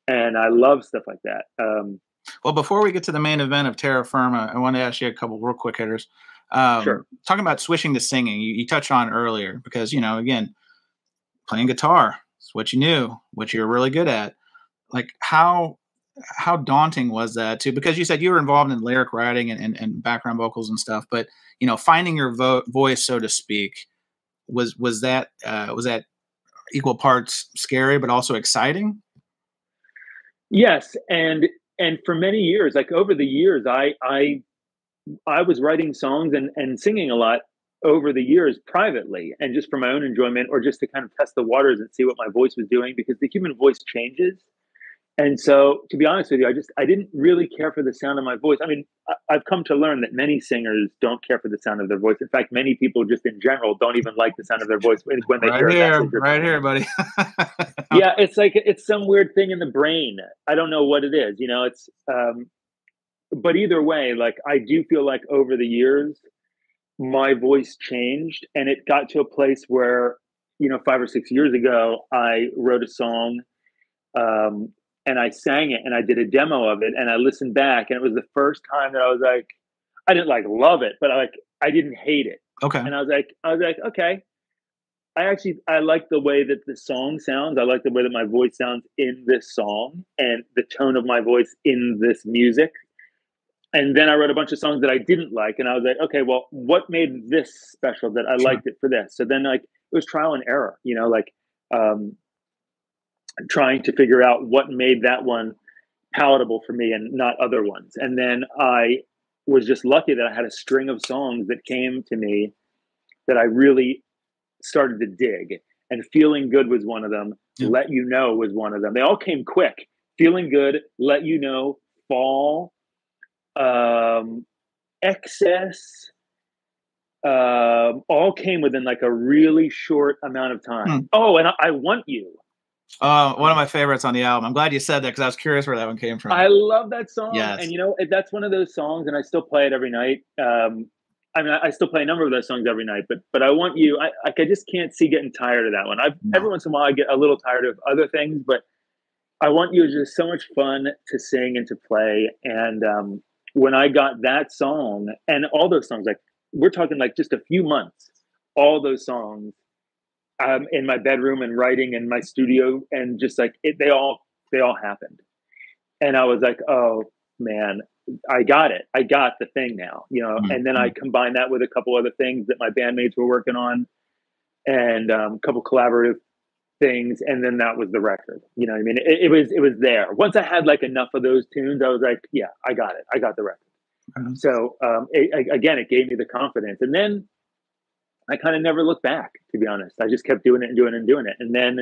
And I love stuff like that. Um, well, before we get to the main event of Terra Firma, I want to ask you a couple real quick hitters. Um, sure. Talking about switching to singing, you, you touched on earlier, because, you know, again, playing guitar, it's what you knew, what you're really good at. Like, how how daunting was that too? Because you said you were involved in lyric writing and, and, and background vocals and stuff, but, you know, finding your vo- voice, so to speak, was was that uh, was that equal parts scary but also exciting? Yes, and and for many years, like over the years, I I I was writing songs and and singing a lot over the years privately and just for my own enjoyment, or just to kind of test the waters and see what my voice was doing, because the human voice changes. And so, to be honest with you, I just, I didn't really care for the sound of my voice. I mean, I've come to learn that many singers don't care for the sound of their voice. In fact, many people just in general don't even like the sound of their voice when they right hear here, a message. Right here, buddy. Yeah, it's like, it's some weird thing in the brain. I don't know what it is, you know, it's, um, but either way, like, I do feel like over the years, my voice changed, and it got to a place where, you know, five or six years ago, I wrote a song, um, and I sang it, and I did a demo of it, and I listened back, and it was the first time that I was like, I didn't like love it, but I like, I didn't hate it. Okay. And I was like, I was like, okay, I actually, I like the way that the song sounds. I like the way that my voice sounds in this song, and the tone of my voice in this music. And then I wrote a bunch of songs that I didn't like. And I was like, okay, well, what made this special that I liked it for this? So then, like, it was trial and error, you know, like, um, trying to figure out what made that one palatable for me and not other ones. And then I was just lucky that I had a string of songs that came to me that I really started to dig. And Feeling Good was one of them. Yeah. Let You Know was one of them. They all came quick. Feeling Good, Let You Know, Fall, um Excess, uh, all came within like a really short amount of time. Mm. Oh, and I, I Want You. Uh, one of my favorites on the album. I'm glad you said that, because I was curious where that one came from. I love that song. Yes. And you know, that's one of those songs, and I still play it every night. Um, I mean, I, I still play a number of those songs every night, but but I Want You, I, I just can't see getting tired of that one. I've, no. Every once in a while I get a little tired of other things, but I Want You is just so much fun to sing and to play. And um, when I got that song and all those songs, like, we're talking like just a few months, all those songs, um, in my bedroom and writing in my studio, and just like it, they all, they all happened. And I was like, oh man, I got it. I got the thing now, you know? Mm-hmm. And then I combined that with a couple other things that my bandmates were working on, and um, a couple collaborative things. And then that was the record, you know what I mean? It, it was, it was there. Once I had like enough of those tunes, I was like, yeah, I got it. I got the record. Mm-hmm. So um, it, again, it gave me the confidence. And then I kind of never looked back, to be honest. I just kept doing it and doing it and doing it. And then,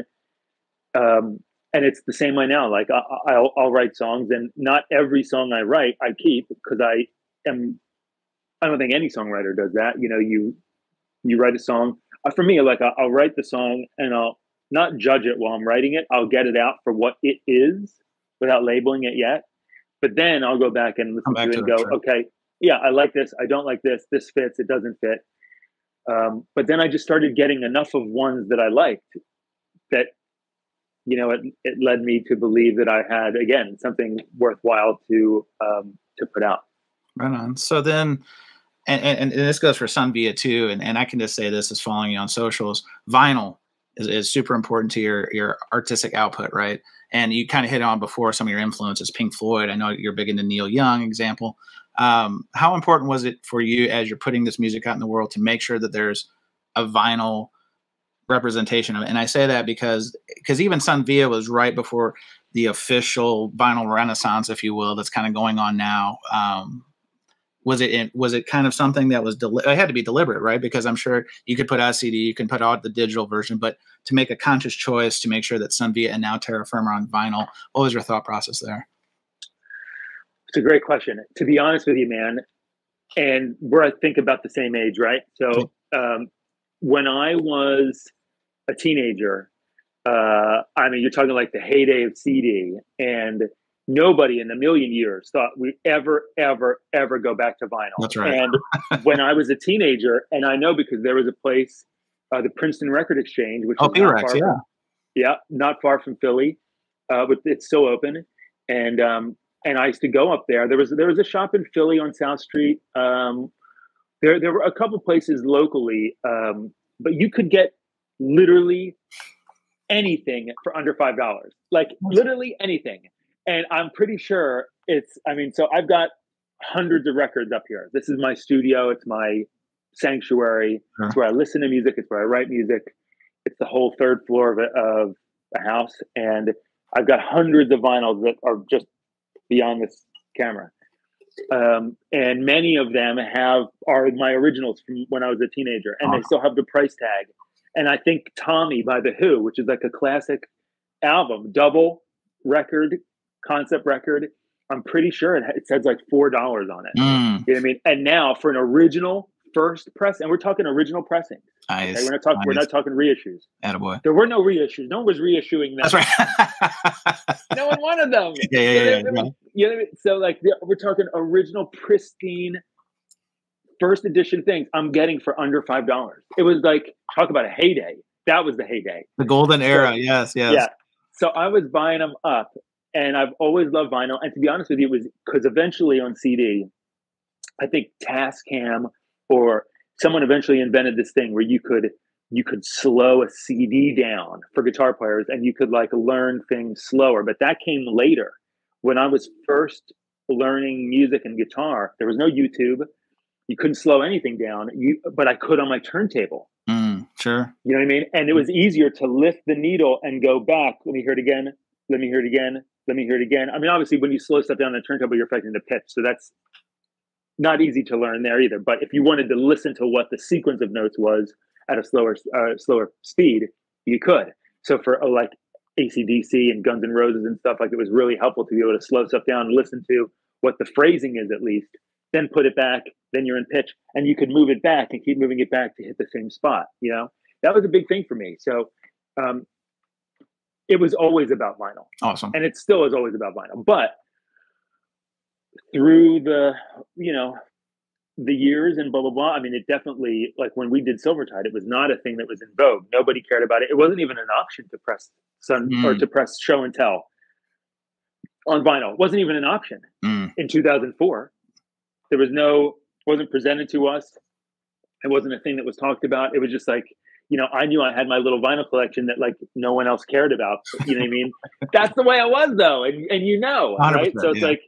um, and it's the same way now. Like, I, I'll, I'll write songs, and not every song I write, I keep, because I am, I don't think any songwriter does that. You know, you, you write a song. For me, like, I'll, I'll write the song, and I'll not judge it while I'm writing it. I'll get it out for what it is without labeling it yet. But then I'll go back and listen back to it and go, track. Okay, yeah, I like this. I don't like this. This fits. It doesn't fit. Um, but then I just started getting enough of ones that I liked that, you know, it, it led me to believe that I had, again, something worthwhile to, um, to put out. Right on. So then, and, and, and this goes for Sun Via too. And, and I can just say this as following you on socials, vinyl is, is super important to your, your artistic output. Right. And you kind of hit on before some of your influences, Pink Floyd. I know you're big into Neil Young example. Um, how important was it for you as you're putting this music out in the world to make sure that there's a vinyl representation of it? And I say that because, because even Sun Via was right before the official vinyl renaissance, if you will, that's kind of going on now. Um, was it, was it kind of something that was, deli- it had to be deliberate, right? Because I'm sure you could put out a C D, you can put out the digital version, but to make a conscious choice to make sure that Sun Via and now Terra Firma on vinyl, what was your thought process there? It's a great question. To be honest with you, man, and we're, I think, about the same age, right? So um, when I was a teenager, uh, I mean, you're talking like the heyday of C D, and nobody in a million years thought we'd ever, ever, ever go back to vinyl. That's right. And when I was a teenager, and I know because there was a place, uh, the Princeton Record Exchange, which oh, is not far yeah. From, yeah, not far from Philly, uh, but it's still open. And um, And I used to go up there. There was there was a shop in Philly on South Street. Um, there there were a couple places locally, um, but you could get literally anything for under five dollars. Like literally anything. And I'm pretty sure it's. I mean, so I've got hundreds of records up here. This is my studio. It's my sanctuary. Huh. It's where I listen to music. It's where I write music. It's the whole third floor of a, of a house, and I've got hundreds of vinyls that are just beyond this camera. Um, and many of them have are my originals from when I was a teenager, and they still have the price tag. And I think Tommy by The Who, which is like a classic album, double record, concept record. I'm pretty sure it, it says like four dollars on it. Mm. You know what I mean? And now for an original first press, and we're talking original pressing. Okay? We're not talking, we're not talking reissues. Attaboy. There were no reissues. No one was reissuing them. That's right. No one wanted them. Yeah, yeah, yeah. So, yeah, yeah. You know what I mean? So like the, we're talking original, pristine, first edition things I'm getting for under five dollars. It was like, talk about a heyday. That was the heyday. The golden era. So, yes, yes. Yeah. So I was buying them up. And I've always loved vinyl. And to be honest with you, it was because eventually on C D, I think Tascam or someone eventually invented this thing where you could you could slow a C D down for guitar players and you could like learn things slower. But that came later. When I was first learning music and guitar, there was no YouTube. You couldn't slow anything down. You, but I could on my turntable. Mm, sure. You know what I mean? And it was easier to lift the needle and go back. Let me hear it again. Let me hear it again. Let me hear it again. I mean, obviously, when you slow stuff down on a turntable, you're affecting the pitch. So that's not easy to learn there either. But if you wanted to listen to what the sequence of notes was at a slower uh, slower speed, you could. So for uh, like A C D C and Guns N' Roses and stuff, like it was really helpful to be able to slow stuff down and listen to what the phrasing is at least, then put it back, then you're in pitch, and you could move it back and keep moving it back to hit the same spot. You know, that was a big thing for me. So, um, it was always about vinyl. Awesome. And it still is always about vinyl. But through the, you know, the years and blah, blah, blah, I mean, it definitely, like when we did Silvertide, it was not a thing that was in vogue. Nobody cared about it. It wasn't even an option to press Sun mm. or to press show and tell on vinyl. It wasn't even an option. Mm. In two thousand four, there was no, wasn't presented to us. It wasn't a thing that was talked about. It was just like, you know, I knew I had my little vinyl collection that like no one else cared about. You know what I mean? That's the way I was though. And, and you know, right? So it's yeah. like,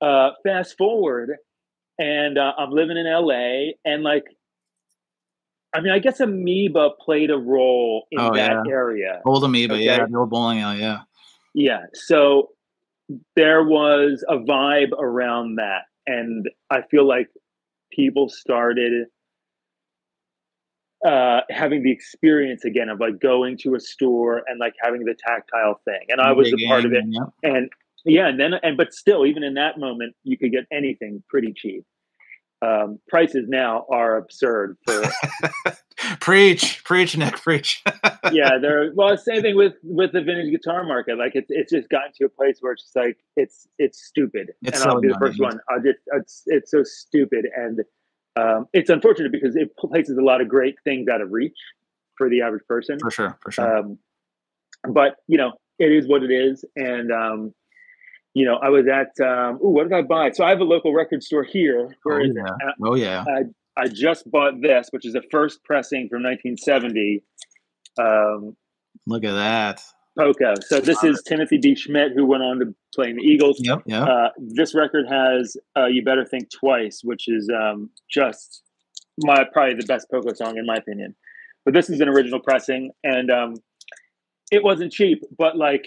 uh, fast forward and uh, I'm living in L A and like, I mean, I guess Amoeba played a role in oh, that yeah. area. Old Amoeba. Okay? Yeah. The old bowling alley. Yeah. Yeah. So there was a vibe around that. And I feel like people started uh having the experience again of like going to a store and like having the tactile thing, and I was a part of it. And yeah, and then and but still, even in that moment, you could get anything pretty cheap. Um prices now are absurd for preach preach Nick preach yeah, they're well, it's the same thing with with the vintage guitar market. Like it's it's just gotten to a place where it's just like it's it's stupid. It's and so I'll be the first one. I'll just it's it's so stupid. And Um, it's unfortunate because it places a lot of great things out of reach for the average person. For sure, for sure. Um, but, you know, it is what it is. And, um, you know, I was at, um, ooh, what did I buy? So I have a local record store here. Where oh, is yeah. It? oh, yeah. I, I just bought this, which is a first pressing from nineteen seventy. Um, Look at that. Poco. So this is Timothy B. Schmidt, who went on to play in the Eagles. Yep, yep. Uh, this record has uh, You Better Think Twice, which is um, just my probably the best Poco song in my opinion. But this is an original pressing, and um, it wasn't cheap. But like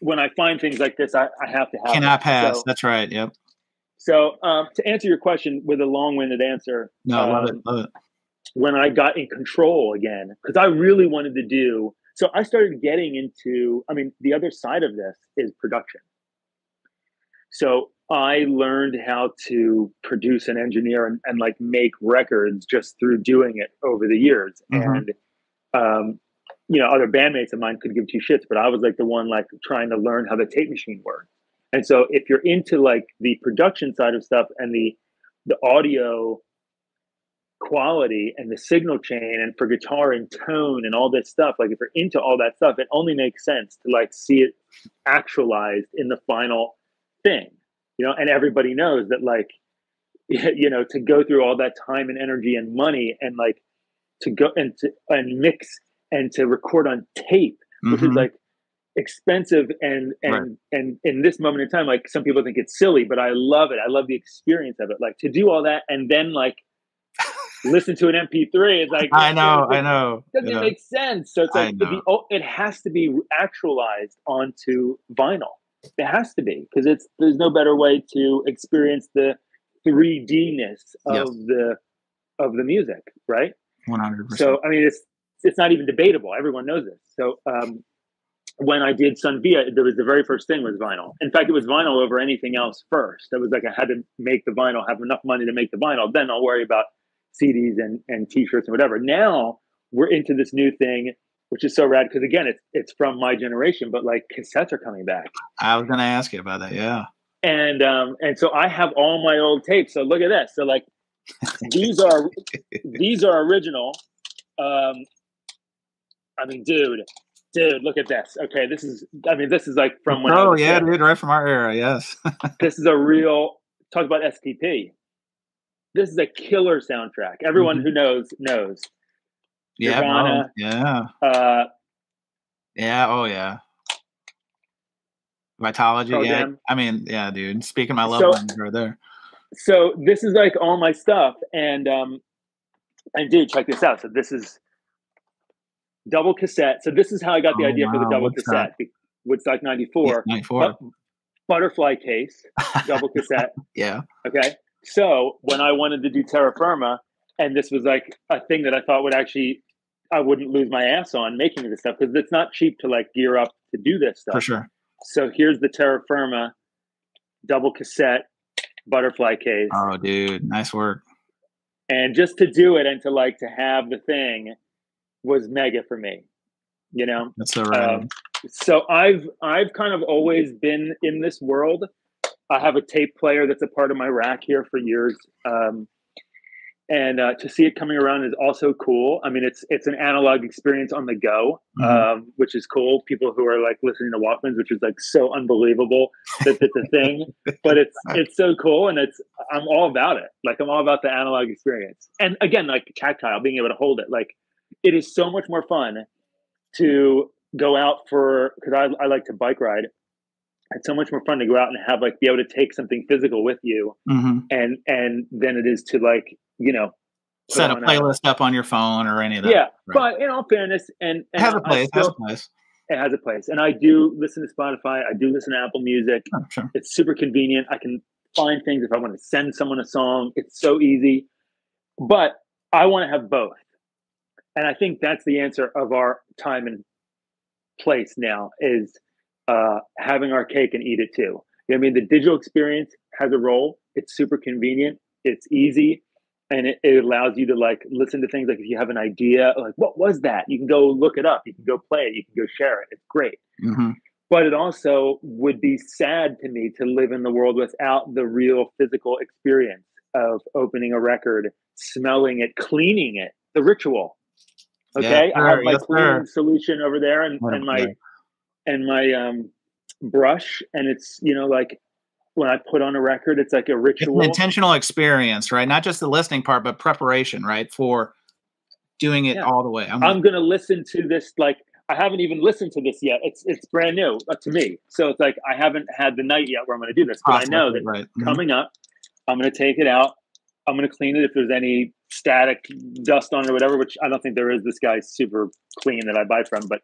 when I find things like this, I, I have to have Cannot it. pass. So, that's right. Yep. So um, to answer your question with a long-winded answer. No, um, I love it. Love it. When I got in control again, because I really wanted to do So I started getting into, I mean, the other side of this is production. So I learned how to produce and engineer and, and like make records just through doing it over the years. Mm-hmm. And, um, you know, other bandmates of mine could give two shits, but I was like the one like trying to learn how the tape machine worked. And so if you're into like the production side of stuff and the, the audio quality and the signal chain and for guitar and tone and all this stuff, like if you're into all that stuff, it only makes sense to like see it actualized in the final thing, you know. And everybody knows that, like, you know, to go through all that time and energy and money and like to go and to and mix and to record on tape, mm-hmm. which is like expensive and and right. and in this moment in time, like some people think it's silly, but I love it. I love the experience of it, like to do all that and then like listen to an M P three. It's like I know, I know. It doesn't make sense. So it's like to be, oh, it has to be actualized onto vinyl. It has to be because it's there's no better way to experience the three D-ness of yes. the of the music, right? one hundred percent. So I mean, it's it's not even debatable. Everyone knows this. So um, when I did Sun Via, there was the very first thing was vinyl. In fact, it was vinyl over anything else first. That was like I had to make the vinyl, have enough money to make the vinyl. Then I'll worry about C Ds and and T-shirts and whatever. Now we're into this new thing, which is so rad because again, it's it's from my generation, but like cassettes are coming back. I was going to ask you about that. Yeah. And um, and so I have all my old tapes. So look at this. So like these are these are original. Um, I mean, dude, dude, look at this. Okay, this is. I mean, this is like from when. Oh I was yeah, kid. Dude, right from our era. Yes. This is a real talk about S T P. This is a killer soundtrack. Everyone mm-hmm. who knows knows. Yeah. Nirvana, no, yeah. Uh, yeah. Oh yeah. Vitology, oh, yeah. Damn. I mean, yeah, dude. Speaking my love so, language right there. So this is like all my stuff, and um, and dude, check this out. So this is double cassette. So this is how I got the oh, idea wow. for the double cassette, Woodstock ninety-four, yeah, ninety-four, butterfly case, double cassette. Yeah. Okay. So when I wanted to do Terra Firma, and this was like a thing that I thought would actually, I wouldn't lose my ass on making this stuff because it's not cheap to like gear up to do this stuff for sure. So here's the Terra Firma, double cassette, butterfly case. Oh, dude, nice work! And just to do it and to like to have the thing was mega for me, you know. That's so right. Um, so I've I've kind of always been in this world. I have a tape player that's a part of my rack here for years, um, and uh, to see it coming around is also cool. I mean, it's it's an analog experience on the go, mm-hmm. um, which is cool. People who are like listening to Walkmans, which is like so unbelievable that it's a thing, but it's it's so cool, and it's I'm all about it. Like I'm all about the analog experience, and again, like tactile, being able to hold it. Like it is so much more fun to go out for because I I like to bike ride. It's so much more fun to go out and have like be able to take something physical with you, mm-hmm. and and than it is to like. You know, set a playlist up on your phone or any of that. Yeah, right. But in all fairness, and, and it has a place. Still, it has a place. It has a place, and I do listen to Spotify. I do listen to Apple Music. Oh, sure. It's super convenient. I can find things if I want to send someone a song. It's so easy. But I want to have both, and I think that's the answer of our time and place now is uh, having our cake and eat it too. You know what I mean, the digital experience has a role. It's super convenient. It's easy. And it, it allows you to like listen to things like if you have an idea, like what was that? You can go look it up. You can go play it. You can go share it. It's great. Mm-hmm. But it also would be sad to me to live in the world without the real physical experience of opening a record, smelling it, cleaning it, the ritual. Okay, yeah, I have my yes, cleaning solution over there, and, oh, and my yeah. and my um, brush, and it's you know like. When I put on a record, it's like a ritual. It's an intentional experience, right? Not just the listening part, but preparation, right? For doing it yeah. all the way. I'm, I'm going to listen to this. Like, I haven't even listened to this yet. It's it's brand new to me. So it's like, I haven't had the night yet where I'm going to do this. But awesome. I know that right. coming mm-hmm. up, I'm going to take it out. I'm going to clean it if there's any static dust on it or whatever, which I don't think there is. This guy's super clean that I buy from. But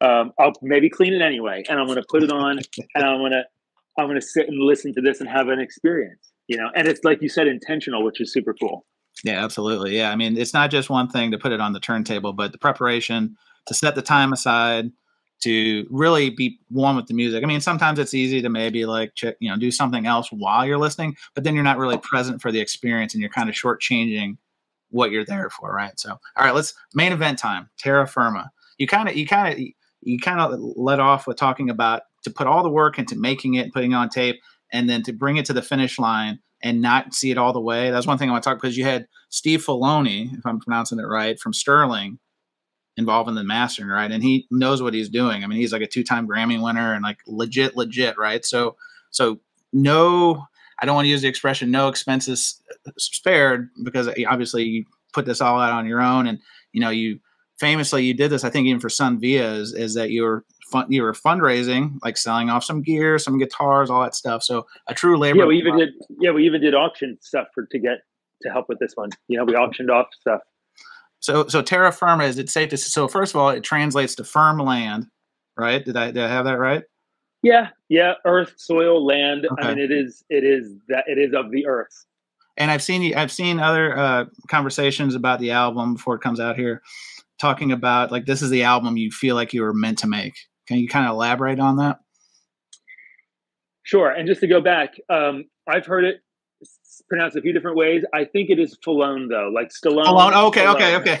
um, I'll maybe clean it anyway. And I'm going to put it on and I'm going to, I'm going to sit and listen to this and have an experience, you know? And it's like you said, intentional, which is super cool. Yeah, absolutely. Yeah. I mean, it's not just one thing to put it on the turntable, but the preparation to set the time aside, to really be one with the music. I mean, sometimes it's easy to maybe like, check, you know, do something else while you're listening, but then you're not really present for the experience and you're kind of shortchanging what you're there for. Right. So, all right, let's main event time, Terra Firma. You kind of, you kind of, you kind of let off with talking about, to put all the work into making it, putting it on tape, and then to bring it to the finish line and not see it all the way. That's one thing I want to talk about because you had Steve Filoni, if I'm pronouncing it right, from Sterling involved in the mastering, right? And he knows what he's doing. I mean, he's like a two-time Grammy winner and like legit, legit, right? So, so no, I don't want to use the expression no expenses spared because obviously you put this all out on your own. And, you know, you famously, you did this, I think even for Sun Via, is, is that you were Fun, you were fundraising, like selling off some gear, some guitars, all that stuff. So a true labor. Yeah, we even did. Yeah, we even did auction stuff for to get to help with this one. You know, we auctioned off stuff. So, so Terra Firma, is it safe to? So first of all, it translates to firm land, right? Did I did I have that right? Yeah, yeah. Earth, soil, land. Okay. I mean, it is. It is that. It is of the earth. And I've seen I've seen other uh, conversations about the album before it comes out here, talking about like this is the album you feel like you were meant to make. Can you kind of elaborate on that? Sure. And just to go back, um, I've heard it pronounced a few different ways. I think it is Fallone, though, like Stallone. Fallone. Oh, okay, Stallone. okay, okay.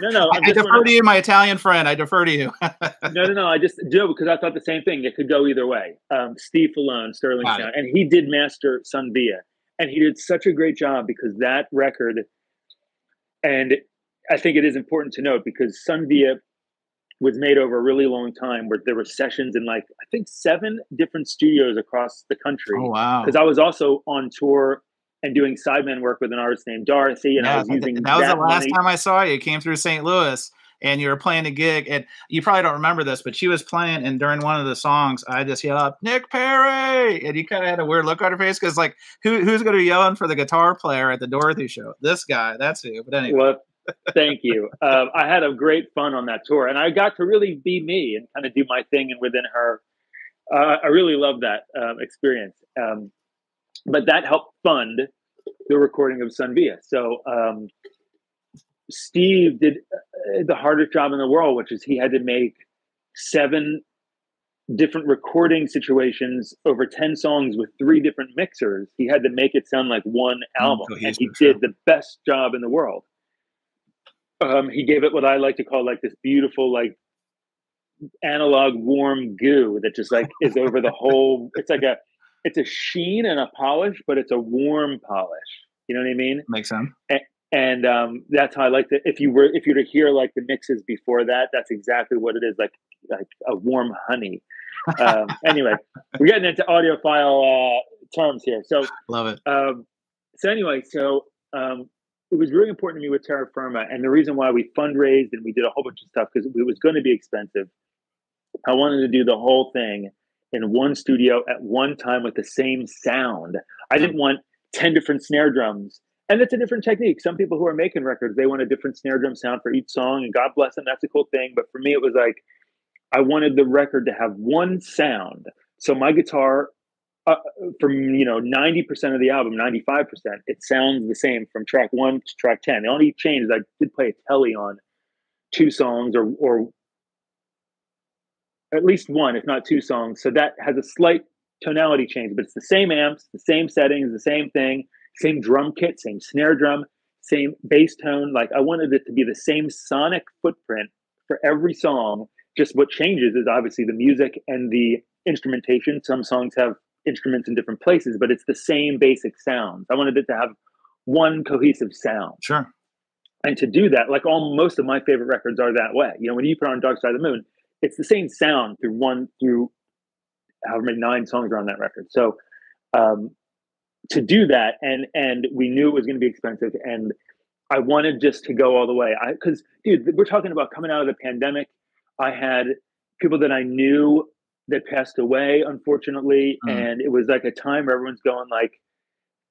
No, no. I, I defer wondering. to you, my Italian friend. I defer to you. no, no, no. I just do because I thought the same thing. It could go either way. Um, Steve Fallone, Sterling Sound, and he did master Sun Via, and he did such a great job because that record, and I think it is important to note because Sun Via was made over a really long time where there were sessions in like, I think seven different studios across the country. Oh, wow. Because I was also on tour and doing sideman work with an artist named Dorothy. And yeah, I was using that. That was the last money. time I saw you. You came through Saint Louis and you were playing a gig. And you probably don't remember this, but she was playing. And during one of the songs, I just yelled out, Nick Perri. And you kind of had a weird look on her face because like, who, who's going to be yelling for the guitar player at the Dorothy show? This guy, that's who. But anyway. Well, thank you. Uh, I had a great fun on that tour, and I got to really be me and kind of do my thing. And within her, uh, I really loved that um, experience. Um, but that helped fund the recording of Sun Via. So um, Steve did uh, the hardest job in the world, which is he had to make seven different recording situations over ten songs with three different mixers. He had to make it sound like one album, oh, and he did the best job in the world. Um, he gave it what I like to call like this beautiful, like analog warm goo that just like is over the whole, it's like a, it's a sheen and a polish, but it's a warm polish. You know what I mean? Makes sense. And, and um, that's how I like to, if you were, if you were to hear like the mixes before that, that's exactly what it is. Like, like a warm honey. Um, anyway, we're getting into audiophile uh, terms here. So love it. Um, so anyway, so, um, it was really important to me with Terra Firma, and the reason why we fundraised and we did a whole bunch of stuff because it was going to be expensive. I wanted to do the whole thing in one studio at one time with the same sound. I didn't want ten different snare drums, and it's a different technique. Some people who are making records, they want a different snare drum sound for each song, and God bless them, that's a cool thing. But for me, it was like I wanted the record to have one sound. So my guitar. Uh, from, you know, ninety percent of the album, ninety-five percent, it sounds the same from track one to track ten. The only change is I did play a telly on two songs or, or at least one, if not two songs. So that has a slight tonality change, but it's the same amps, the same settings, the same thing, same drum kit, same snare drum, same bass tone. Like I wanted it to be the same sonic footprint for every song. Just what changes is obviously the music and the instrumentation. Some songs have instruments in different places, but it's the same basic sounds. I wanted it to have one cohesive sound. Sure. And to do that, like all most of my favorite records are that way. You know, when you put on Dark Side of the Moon, it's the same sound through one through however many nine songs are on that record. So um to do that, and and we knew it was going to be expensive, and I wanted just to go all the way. I because dude, we're talking about coming out of the pandemic. I had people that I knew that passed away, unfortunately. Mm. And it was like a time where everyone's going like,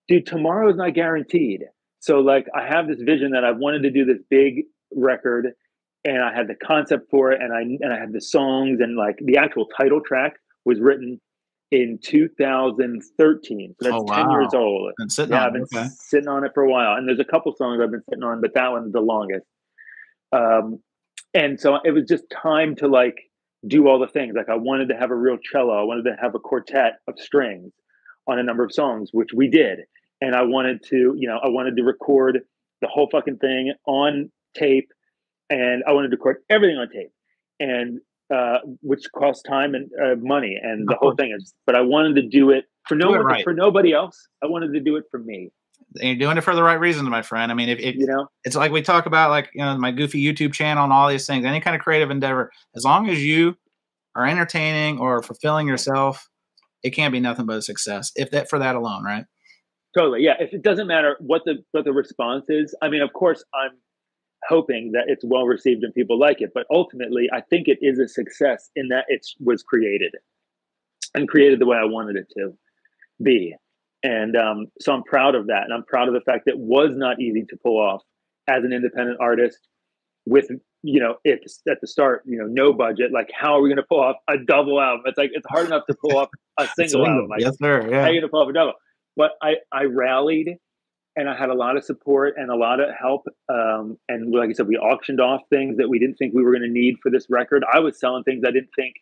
dude, tomorrow is not guaranteed. So like, I have this vision that I wanted to do this big record, and I had the concept for it. And I, and I had the songs, and like the actual title track was written in two thousand thirteen. So that's oh, wow. ten years old. Been sitting yeah, on I've been okay. sitting on it for a while. And there's a couple songs I've been sitting on, but that one's the longest. Um, and so it was just time to like, do all the things. Like I wanted to have a real cello. I wanted to have a quartet of strings on a number of songs, which we did. And I wanted to, you know, I wanted to record the whole fucking thing on tape, and I wanted to record everything on tape, and uh, which cost time and uh, money and the whole thing. Is, but I wanted to do it for no one, right. for nobody else. I wanted to do it for me. And you're doing it for the right reasons, my friend. I mean, if, if you know, it's like we talk about, like, you know, my goofy YouTube channel and all these things, any kind of creative endeavor, as long as you are entertaining or fulfilling yourself, it can't be nothing but a success. If that for that alone, right? Totally. Yeah. If it doesn't matter what the, what the response is, I mean, of course I'm hoping that it's well received and people like it, but ultimately I think it is a success in that it was created and created the way I wanted it to be. And um, so I'm proud of that. And I'm proud of the fact that it was not easy to pull off as an independent artist with, you know, it's at the start, you know, no budget. Like, how are we going to pull off a double album? It's like, it's hard enough to pull off a single album. Like, yes, sir. Yeah. How are you going to pull off a double? But I, I rallied And I had a lot of support and a lot of help. Um, and like I said, we auctioned off things that we didn't think we were going to need for this record. I was selling things I didn't think,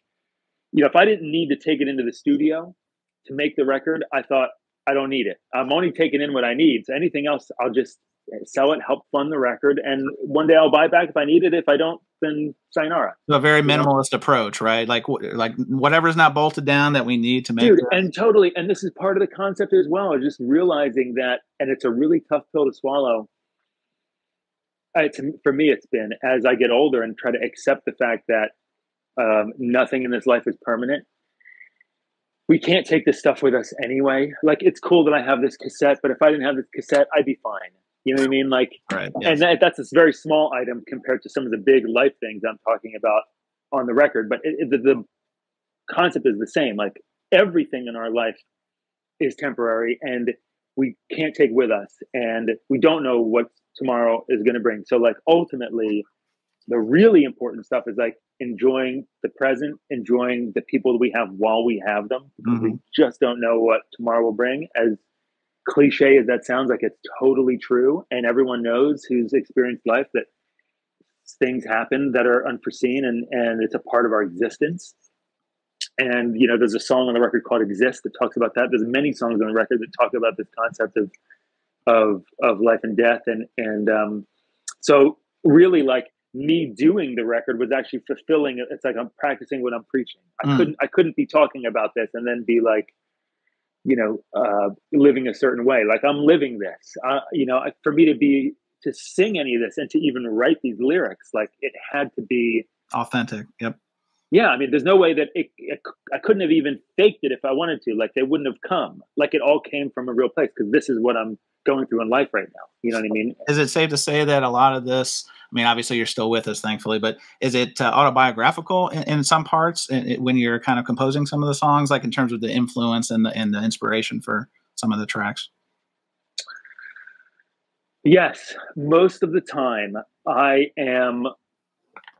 you know, if I didn't need to take it into the studio to make the record, I thought, I don't need it. I'm only taking in what I need. So anything else, I'll just sell it, help fund the record. And one day I'll buy back if I need it. If I don't, then sayonara. So a very minimalist approach, right? Like, like whatever's not bolted down that we need to make. Dude, and totally. And this is part of the concept as well. Just realizing that, and it's a really tough pill to swallow. It's, for me, it's been as I get older and try to accept the fact that um, nothing in this life is permanent. We can't take this stuff with us anyway. Like, it's cool that I have this cassette, but if I didn't have this cassette, I'd be fine. You know what I mean? Like, right, yes. And that, that's a very small item compared to some of the big life things I'm talking about on the record. But it, it, the, the concept is the same. Like, everything in our life is temporary and we can't take with us. And we don't know what tomorrow is going to bring. So, like, ultimately, the really important stuff is, like, enjoying the present, enjoying the people that we have while we have them. Mm-hmm. We just don't know what tomorrow will bring. As cliche as that sounds, like, it's totally true. And everyone knows who's experienced life that things happen that are unforeseen, and, and it's a part of our existence. And, you know, there's a song on the record called Excess that talks about that. There's many songs on the record that talk about this concept of, of, of life and death. And, and um, so really, like, me doing the record was actually fulfilling it. It's like I'm practicing what I'm preaching. I mm. couldn't I couldn't be talking about this and then be like, you know, uh, living a certain way. Like, I'm living this. Uh, you know, for me to be to sing any of this and to even write these lyrics, like, it had to be authentic. Yep. Yeah, I mean, there's no way that it, it, I couldn't have even faked it if I wanted to. Like, they wouldn't have come. Like, it all came from a real place because this is what I'm going through in life right now. You know what I mean? Is it safe to say that a lot of this, I mean, obviously you're still with us, thankfully, but is it uh, autobiographical in, in some parts in, in, when you're kind of composing some of the songs, like in terms of the influence and the, and the inspiration for some of the tracks? Yes, most of the time I am...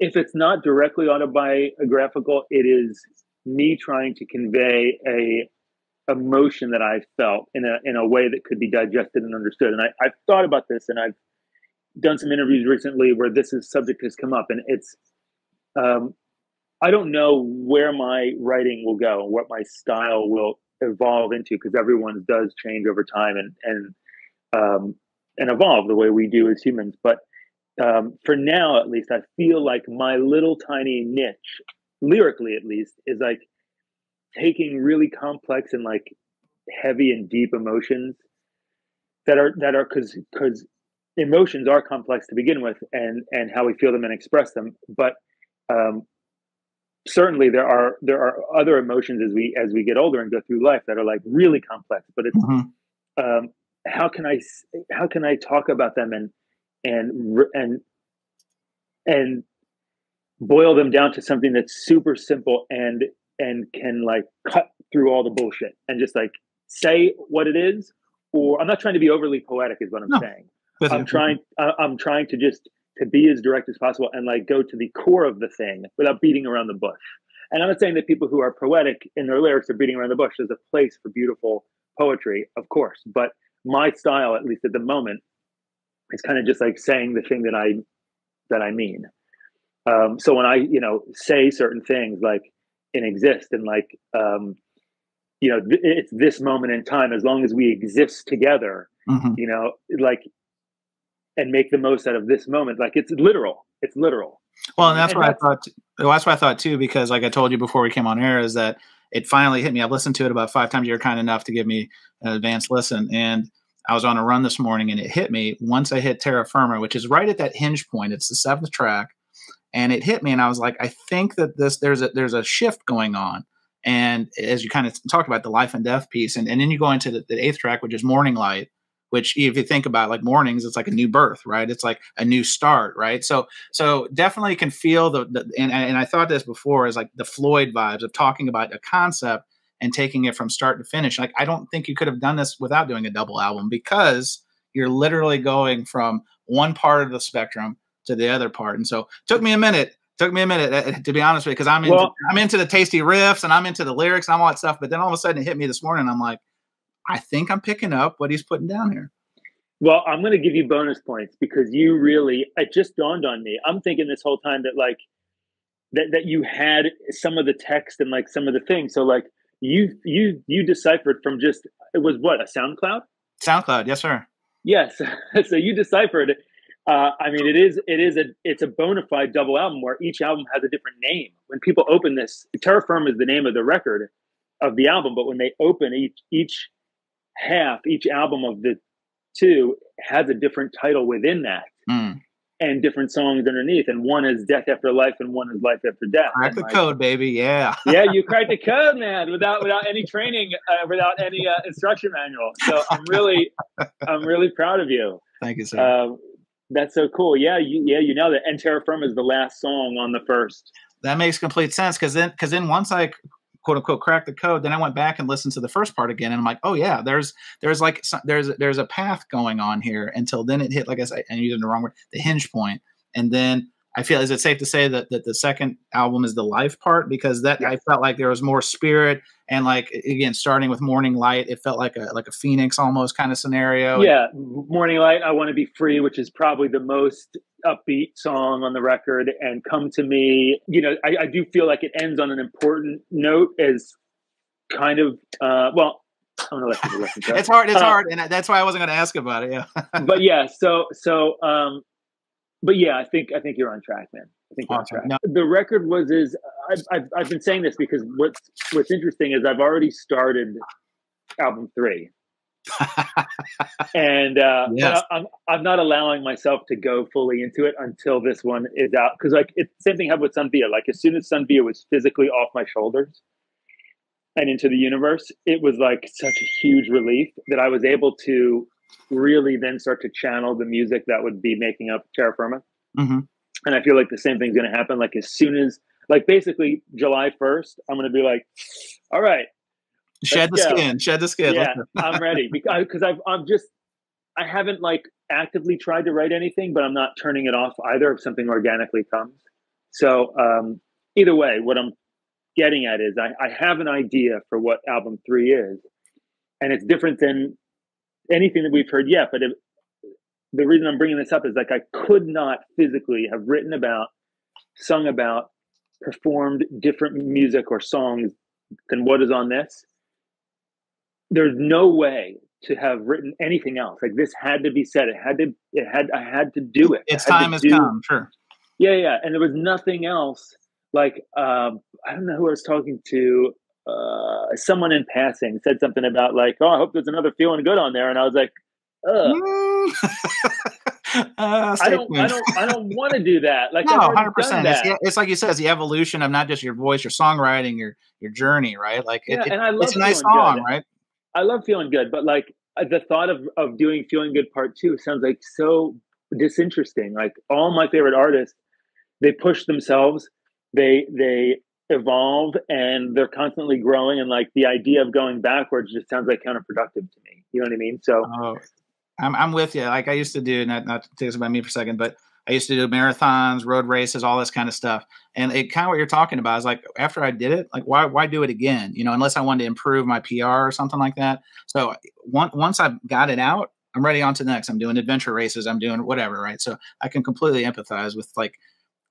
If it's not directly autobiographical, it is me trying to convey a emotion that I felt in a in a way that could be digested and understood. And I, I've thought about this, and I've done some interviews recently where this is, subject has come up, and it's um, I don't know where my writing will go and what my style will evolve into, because everyone does change over time and and um, and evolve the way we do as humans, but. Um, for now, at least, I feel like my little tiny niche, lyrically at least, is like taking really complex and like heavy and deep emotions that are that are because because emotions are complex to begin with, and and how we feel them and express them. But um, certainly there are there are other emotions as we as we get older and go through life that are like really complex. But it's mm-hmm. um, how can I how can I talk about them and and and and boil them down to something that's super simple and and can like cut through all the bullshit and just like say what it is. Or I'm not trying to be overly poetic is what I'm no. saying. I'm trying I'm trying to just to be as direct as possible and like go to the core of the thing without beating around the bush. And I'm not saying that people who are poetic in their lyrics are beating around the bush. There's a place for beautiful poetry, of course, but my style, at least at the moment, it's kind of just like saying the thing that I, that I mean. Um, so when I, you know, say certain things like in Exist and like, um, you know, th it's this moment in time, as long as we exist together, mm-hmm. you know, like, and make the most out of this moment. Like, it's literal, it's literal. Well, and that's and what that's, I thought, well, that's what I thought too, because like I told you before we came on air is that it finally hit me. I've listened to it about five times. You're kind enough to give me an advanced listen. And I was on a run this morning and it hit me once I hit Terra Firma, which is right at that hinge point. It's the seventh track. And it hit me and I was like, I think that this, there's a, there's a shift going on. And as you kind of talked about the life and death piece, and, and then you go into the, the eighth track, which is Morning Light, which if you think about like mornings, it's like a new birth, right? It's like a new start, right? So, so definitely can feel the, the and, and I thought this before is like the Floyd vibes of talking about a concept and taking it from start to finish. Like, I don't think you could have done this without doing a double album, because you're literally going from one part of the spectrum to the other part. And so it took me a minute, took me a minute to be honest with you, because I'm, well, I'm into the tasty riffs and I'm into the lyrics and all that stuff. But then all of a sudden it hit me this morning. I'm like, I think I'm picking up what he's putting down here. Well, I'm going to give you bonus points because you really, it just dawned on me. I'm thinking this whole time that like, that, that you had some of the text and like some of the things. So like you, you, you deciphered from just, it was what, a SoundCloud? SoundCloud. Yes, sir. Yes. So you deciphered. Uh, I mean, it is, it is a, it's a bona fide double album where each album has a different name. When people open this, Terra Firma is the name of the record of the album. But when they open each, each half, each album of the two has a different title within that. Mm. And different songs underneath. And one is Death After Life and one is Life After Death. Crack the like, code, baby. Yeah. Yeah, you cracked the code, man, without without any training, uh, without any uh, instruction manual. So I'm really, I'm really proud of you. Thank you, sir. Uh, that's so cool. Yeah, you, yeah, you know that. And Terra Firma is the last song on the first. That makes complete sense because then, because then once I quote unquote cracked the code, then I went back and listened to the first part again, and I'm like, oh yeah, there's there's like there's there's a path going on here. Until then, it hit, like I said, and using the wrong word, the hinge point. And then I feel, is it safe to say that that the second album is the life part? Because that, I felt like there was more spirit, and like again, starting with Morning Light, it felt like a like a Phoenix almost kind of scenario. Yeah, Morning Light, I Want to Be Free, which is probably the most upbeat song on the record, and Come to Me. You know, I, I do feel like it ends on an important note as kind of uh, well. I don't know. It's hard. It's uh, hard, and that's why I wasn't going to ask about it. Yeah, but yeah, so so. Um, But yeah, I think I think you're on track, man. I think you're awesome. on track. No. The record was is I've, I've I've been saying this because what's what's interesting is I've already started album three, and uh, yes. I'm I'm not allowing myself to go fully into it until this one is out, because like it's the same thing happened with Sun Via. Like as soon as Sun Via was physically off my shoulders and into the universe, it was like such a huge relief that I was able to really then start to channel the music that would be making up Terra Firma. Mm-hmm. And I feel like the same thing's going to happen. Like as soon as, like basically July first, I'm going to be like, all right. Shed the go. skin, shed the skin. Yeah, I'm ready. Because I've, I'm just, I haven't like actively tried to write anything, but I'm not turning it off either if something organically comes. So um, either way, what I'm getting at is I, I have an idea for what album three is. And it's different than anything that we've heard yet, but it, the reason I'm bringing this up is like I could not physically have written about, sung about, performed different music or songs than what is on this. There's no way to have written anything else. Like this had to be said. It had to. It had. I had to do it. It's time has come. Sure. Yeah, yeah. And there was nothing else. Like um, I don't know who I was talking to. Uh, someone in passing said something about like, oh, I hope there's another Feeling Good on there, and I was like, Ugh. uh, I don't, I don't, I don't want to do that. Like, no, hundred percent. It's, it's like you said, it's the evolution of not just your voice, your songwriting, your your journey, right? Like, yeah, it, and I love it's a nice song, good. right? I love Feeling Good, but like the thought of of doing Feeling Good Part Two sounds like so disinteresting. Like all my favorite artists, they push themselves, they they. evolve, and they're constantly growing, and like the idea of going backwards just sounds like counterproductive to me. You know what I mean? So oh, I'm, I'm with you. Like I used to do, not, not to take this about me for a second, but I used to do marathons, road races, all this kind of stuff. And it kind of what you're talking about is like, after I did it, like why, why do it again? You know, unless I wanted to improve my P R or something like that. So once, once I've got it out, I'm ready on to the next. I'm doing adventure races. I'm doing whatever. Right. So I can completely empathize with like,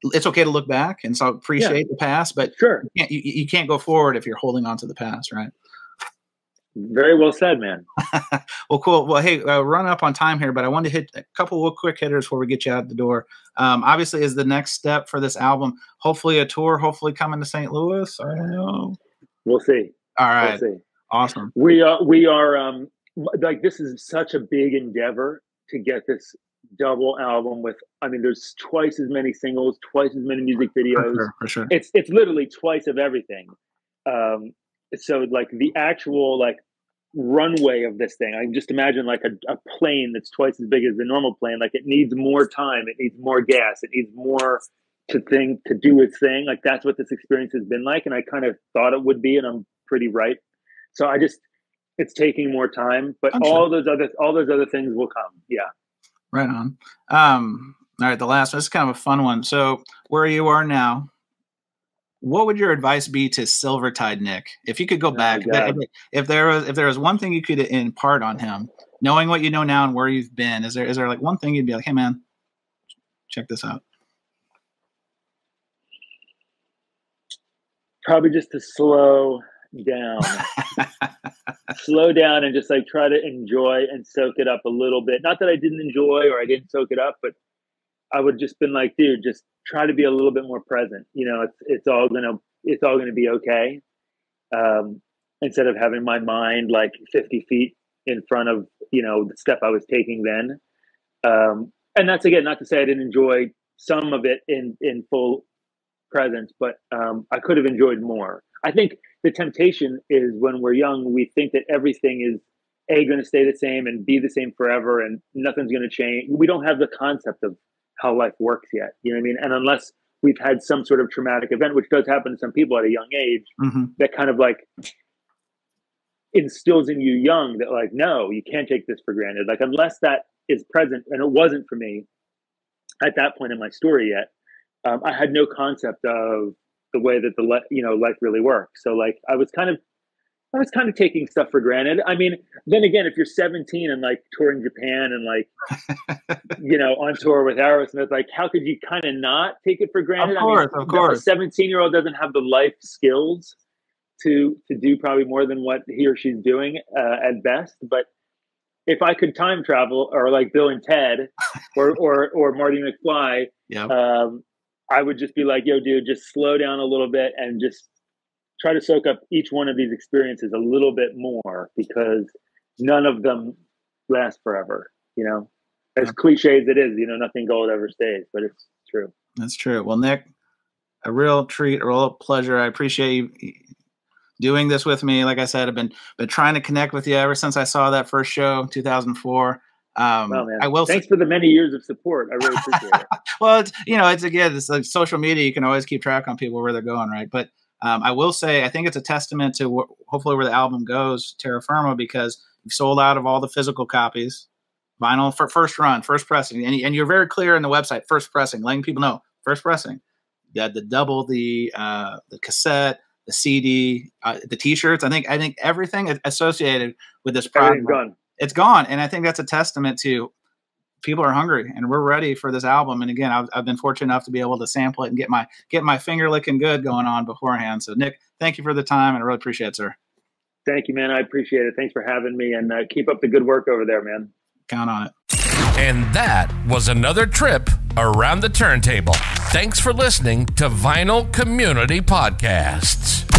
it's okay to look back and so appreciate yeah. the past, but sure. you, can't, you, you can't go forward if you're holding on to the past, right? Very well said, man. Well, cool. Well, hey, uh, run up on time here, but I wanted to hit a couple of quick hitters before we get you out the door. Um, obviously, is the next step for this album hopefully a tour, hopefully coming to Saint Louis? I don't know. We'll see. All right. We'll see. Awesome. We are, we are um, like, this is such a big endeavor to get this double album with, I mean, there's twice as many singles, twice as many music videos. For sure, for sure. It's it's literally twice of everything. Um, so like the actual like runway of this thing, I can just imagine like a, a plane that's twice as big as the normal plane. Like it needs more time, it needs more gas, it needs more to think to do its thing. Like that's what this experience has been like, and I kind of thought it would be, and I'm pretty right. So I just it's taking more time, but I'm all sure. those other all those other things will come. Yeah. Right on. Um, all right, the last one. This is kind of a fun one. So where you are now, what would your advice be to Silvertide Nick? If you could go oh back, if there was if there was one thing you could impart on him, knowing what you know now and where you've been, is there is there like one thing you'd be like, hey man, check this out? Probably just to slow down, slow down and just like try to enjoy and soak it up a little bit. Not that I didn't enjoy or I didn't soak it up, but I would just been like, dude, just try to be a little bit more present. You know, it's, it's all going to, it's all going to be okay. Um, instead of having my mind like fifty feet in front of, you know, the step I was taking then. Um, and that's, again, not to say I didn't enjoy some of it in, in full presence, but um, I could have enjoyed more. I think the temptation is when we're young, we think that everything is A, going to stay the same and B, the same forever and nothing's going to change. We don't have the concept of how life works yet. You know what I mean? And unless we've had some sort of traumatic event, which does happen to some people at a young age, mm-hmm. that kind of like instills in you young that like, no, you can't take this for granted. Like unless that is present, and it wasn't for me at that point in my story yet, um, I had no concept of the way that the, le you know, life really works. So like, I was kind of, I was kind of taking stuff for granted. I mean, then again, if you're seventeen and like touring Japan and like, you know, on tour with Aerosmith, like how could you kind of not take it for granted? Of course, I mean, of course. A seventeen year old doesn't have the life skills to, to do probably more than what he or she's doing uh, at best. But if I could time travel or like Bill and Ted or, or, or Marty McFly, yep. um, I would just be like, yo, dude, just slow down a little bit and just try to soak up each one of these experiences a little bit more, because none of them last forever. You know, as cliche as it is, you know, nothing gold ever stays, but it's true. That's true. Well, Nick, a real treat, a real pleasure. I appreciate you doing this with me. Like I said, I've been, been trying to connect with you ever since I saw that first show, two thousand four. Um, well, man. I will thanks for the many years of support. I really appreciate it. Well, it's, you know, it's again, it's like social media. You can always keep track on people where they're going, right? But um, I will say, I think it's a testament to hopefully where the album goes, Terra Firma, because you've sold out of all the physical copies, vinyl for first run, first pressing, and, and you're very clear on the website, first pressing, letting people know, first pressing. You had the double, the uh, the cassette, the C D, uh, the T-shirts. I think I think everything associated with this product. It's gone. And I think that's a testament to people are hungry and we're ready for this album. And again, I've, I've been fortunate enough to be able to sample it and get my, get my finger licking good going on beforehand. So Nick, thank you for the time. And I really appreciate it, sir. Thank you, man. I appreciate it. Thanks for having me, and uh, keep up the good work over there, man. Count on it. And that was another trip around the turntable. Thanks for listening to Vinyl Community Podcasts.